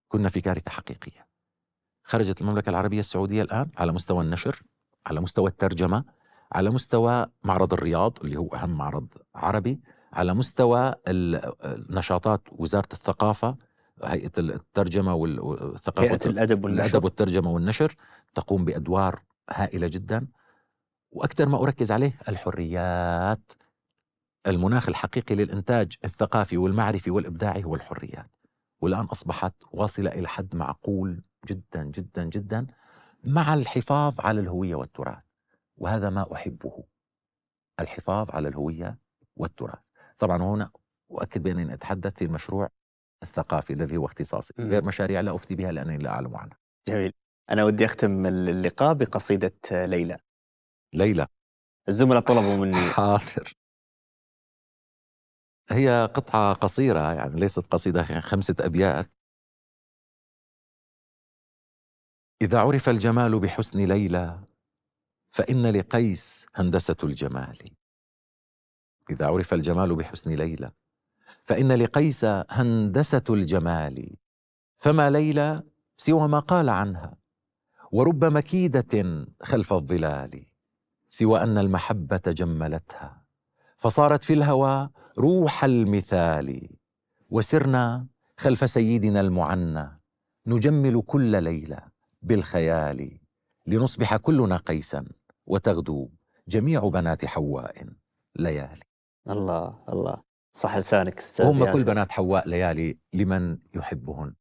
كنا في كارثة حقيقية. خرجت المملكة العربية السعودية الآن على مستوى النشر، على مستوى الترجمة، على مستوى معرض الرياض اللي هو أهم معرض عربي، على مستوى النشاطات وزارة الثقافة، هيئة الترجمة والثقافة، هيئة الأدب والنشر. الأدب والترجمة والنشر تقوم بأدوار هائلة جدا. وأكثر ما أركز عليه الحريات. المناخ الحقيقي للإنتاج الثقافي والمعرفي والإبداعي هو الحريات، والآن أصبحت واصلة إلى حد معقول جدا جدا جدا مع الحفاظ على الهوية والتراث، وهذا ما أحبه، الحفاظ على الهوية والتراث. طبعا هنا أؤكد بأنني أتحدث في المشروع الثقافي الذي هو اختصاصي، غير مشاريع لا أفتي بها لأنني لا أعلم عنها. جميل. أنا ودي أختم اللقاء بقصيدة ليلى. ليلى الزملاء طلبوا مني. حاضر. هي قطعة قصيرة، يعني ليست قصيدة، خمسة أبيات. إذا عرف الجمال بحسن ليلى فإن لقيس هندسة الجمال. إذا عرف الجمال بحسن ليلى فإن لقيس هندسة الجمال، فما ليلى سوى ما قال عنها ورب مكيدة خلف الظلال، سوى أن المحبة جملتها فصارت في الهوى روح المثال، وسرنا خلف سيدنا المعنى نجمل كل ليلة بالخيال، لنصبح كلنا قيسا وتغدو جميع بنات حواء ليالي. الله الله، صح لسانك أستاذ. هم يعني كل بنات حواء ليالي لمن يحبهن.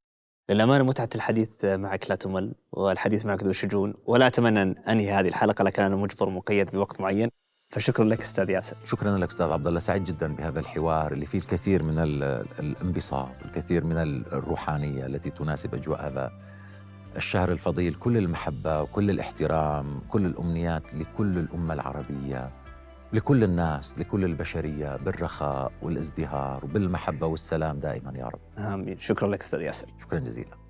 للأمانة متعة الحديث معك لا تمل، والحديث معك ذو شجون، ولا أتمنى أن أنهي هذه الحلقة لكن أنا مجبر مقيد بوقت معين، فشكرا لك أستاذ ياسر. شكرا لك أستاذ عبد الله، سعيد جدا بهذا الحوار اللي فيه الكثير من الانبساط والكثير من الروحانية التي تناسب أجواء هذا الشهر الفضيل. كل المحبة وكل الاحترام، كل الأمنيات لكل الأمة العربية، لكل الناس، لكل البشرية، بالرخاء والازدهار وبالمحبة والسلام دائما يا رب. آمين. شكرا لك أستاذ ياسر. شكرا جزيلا.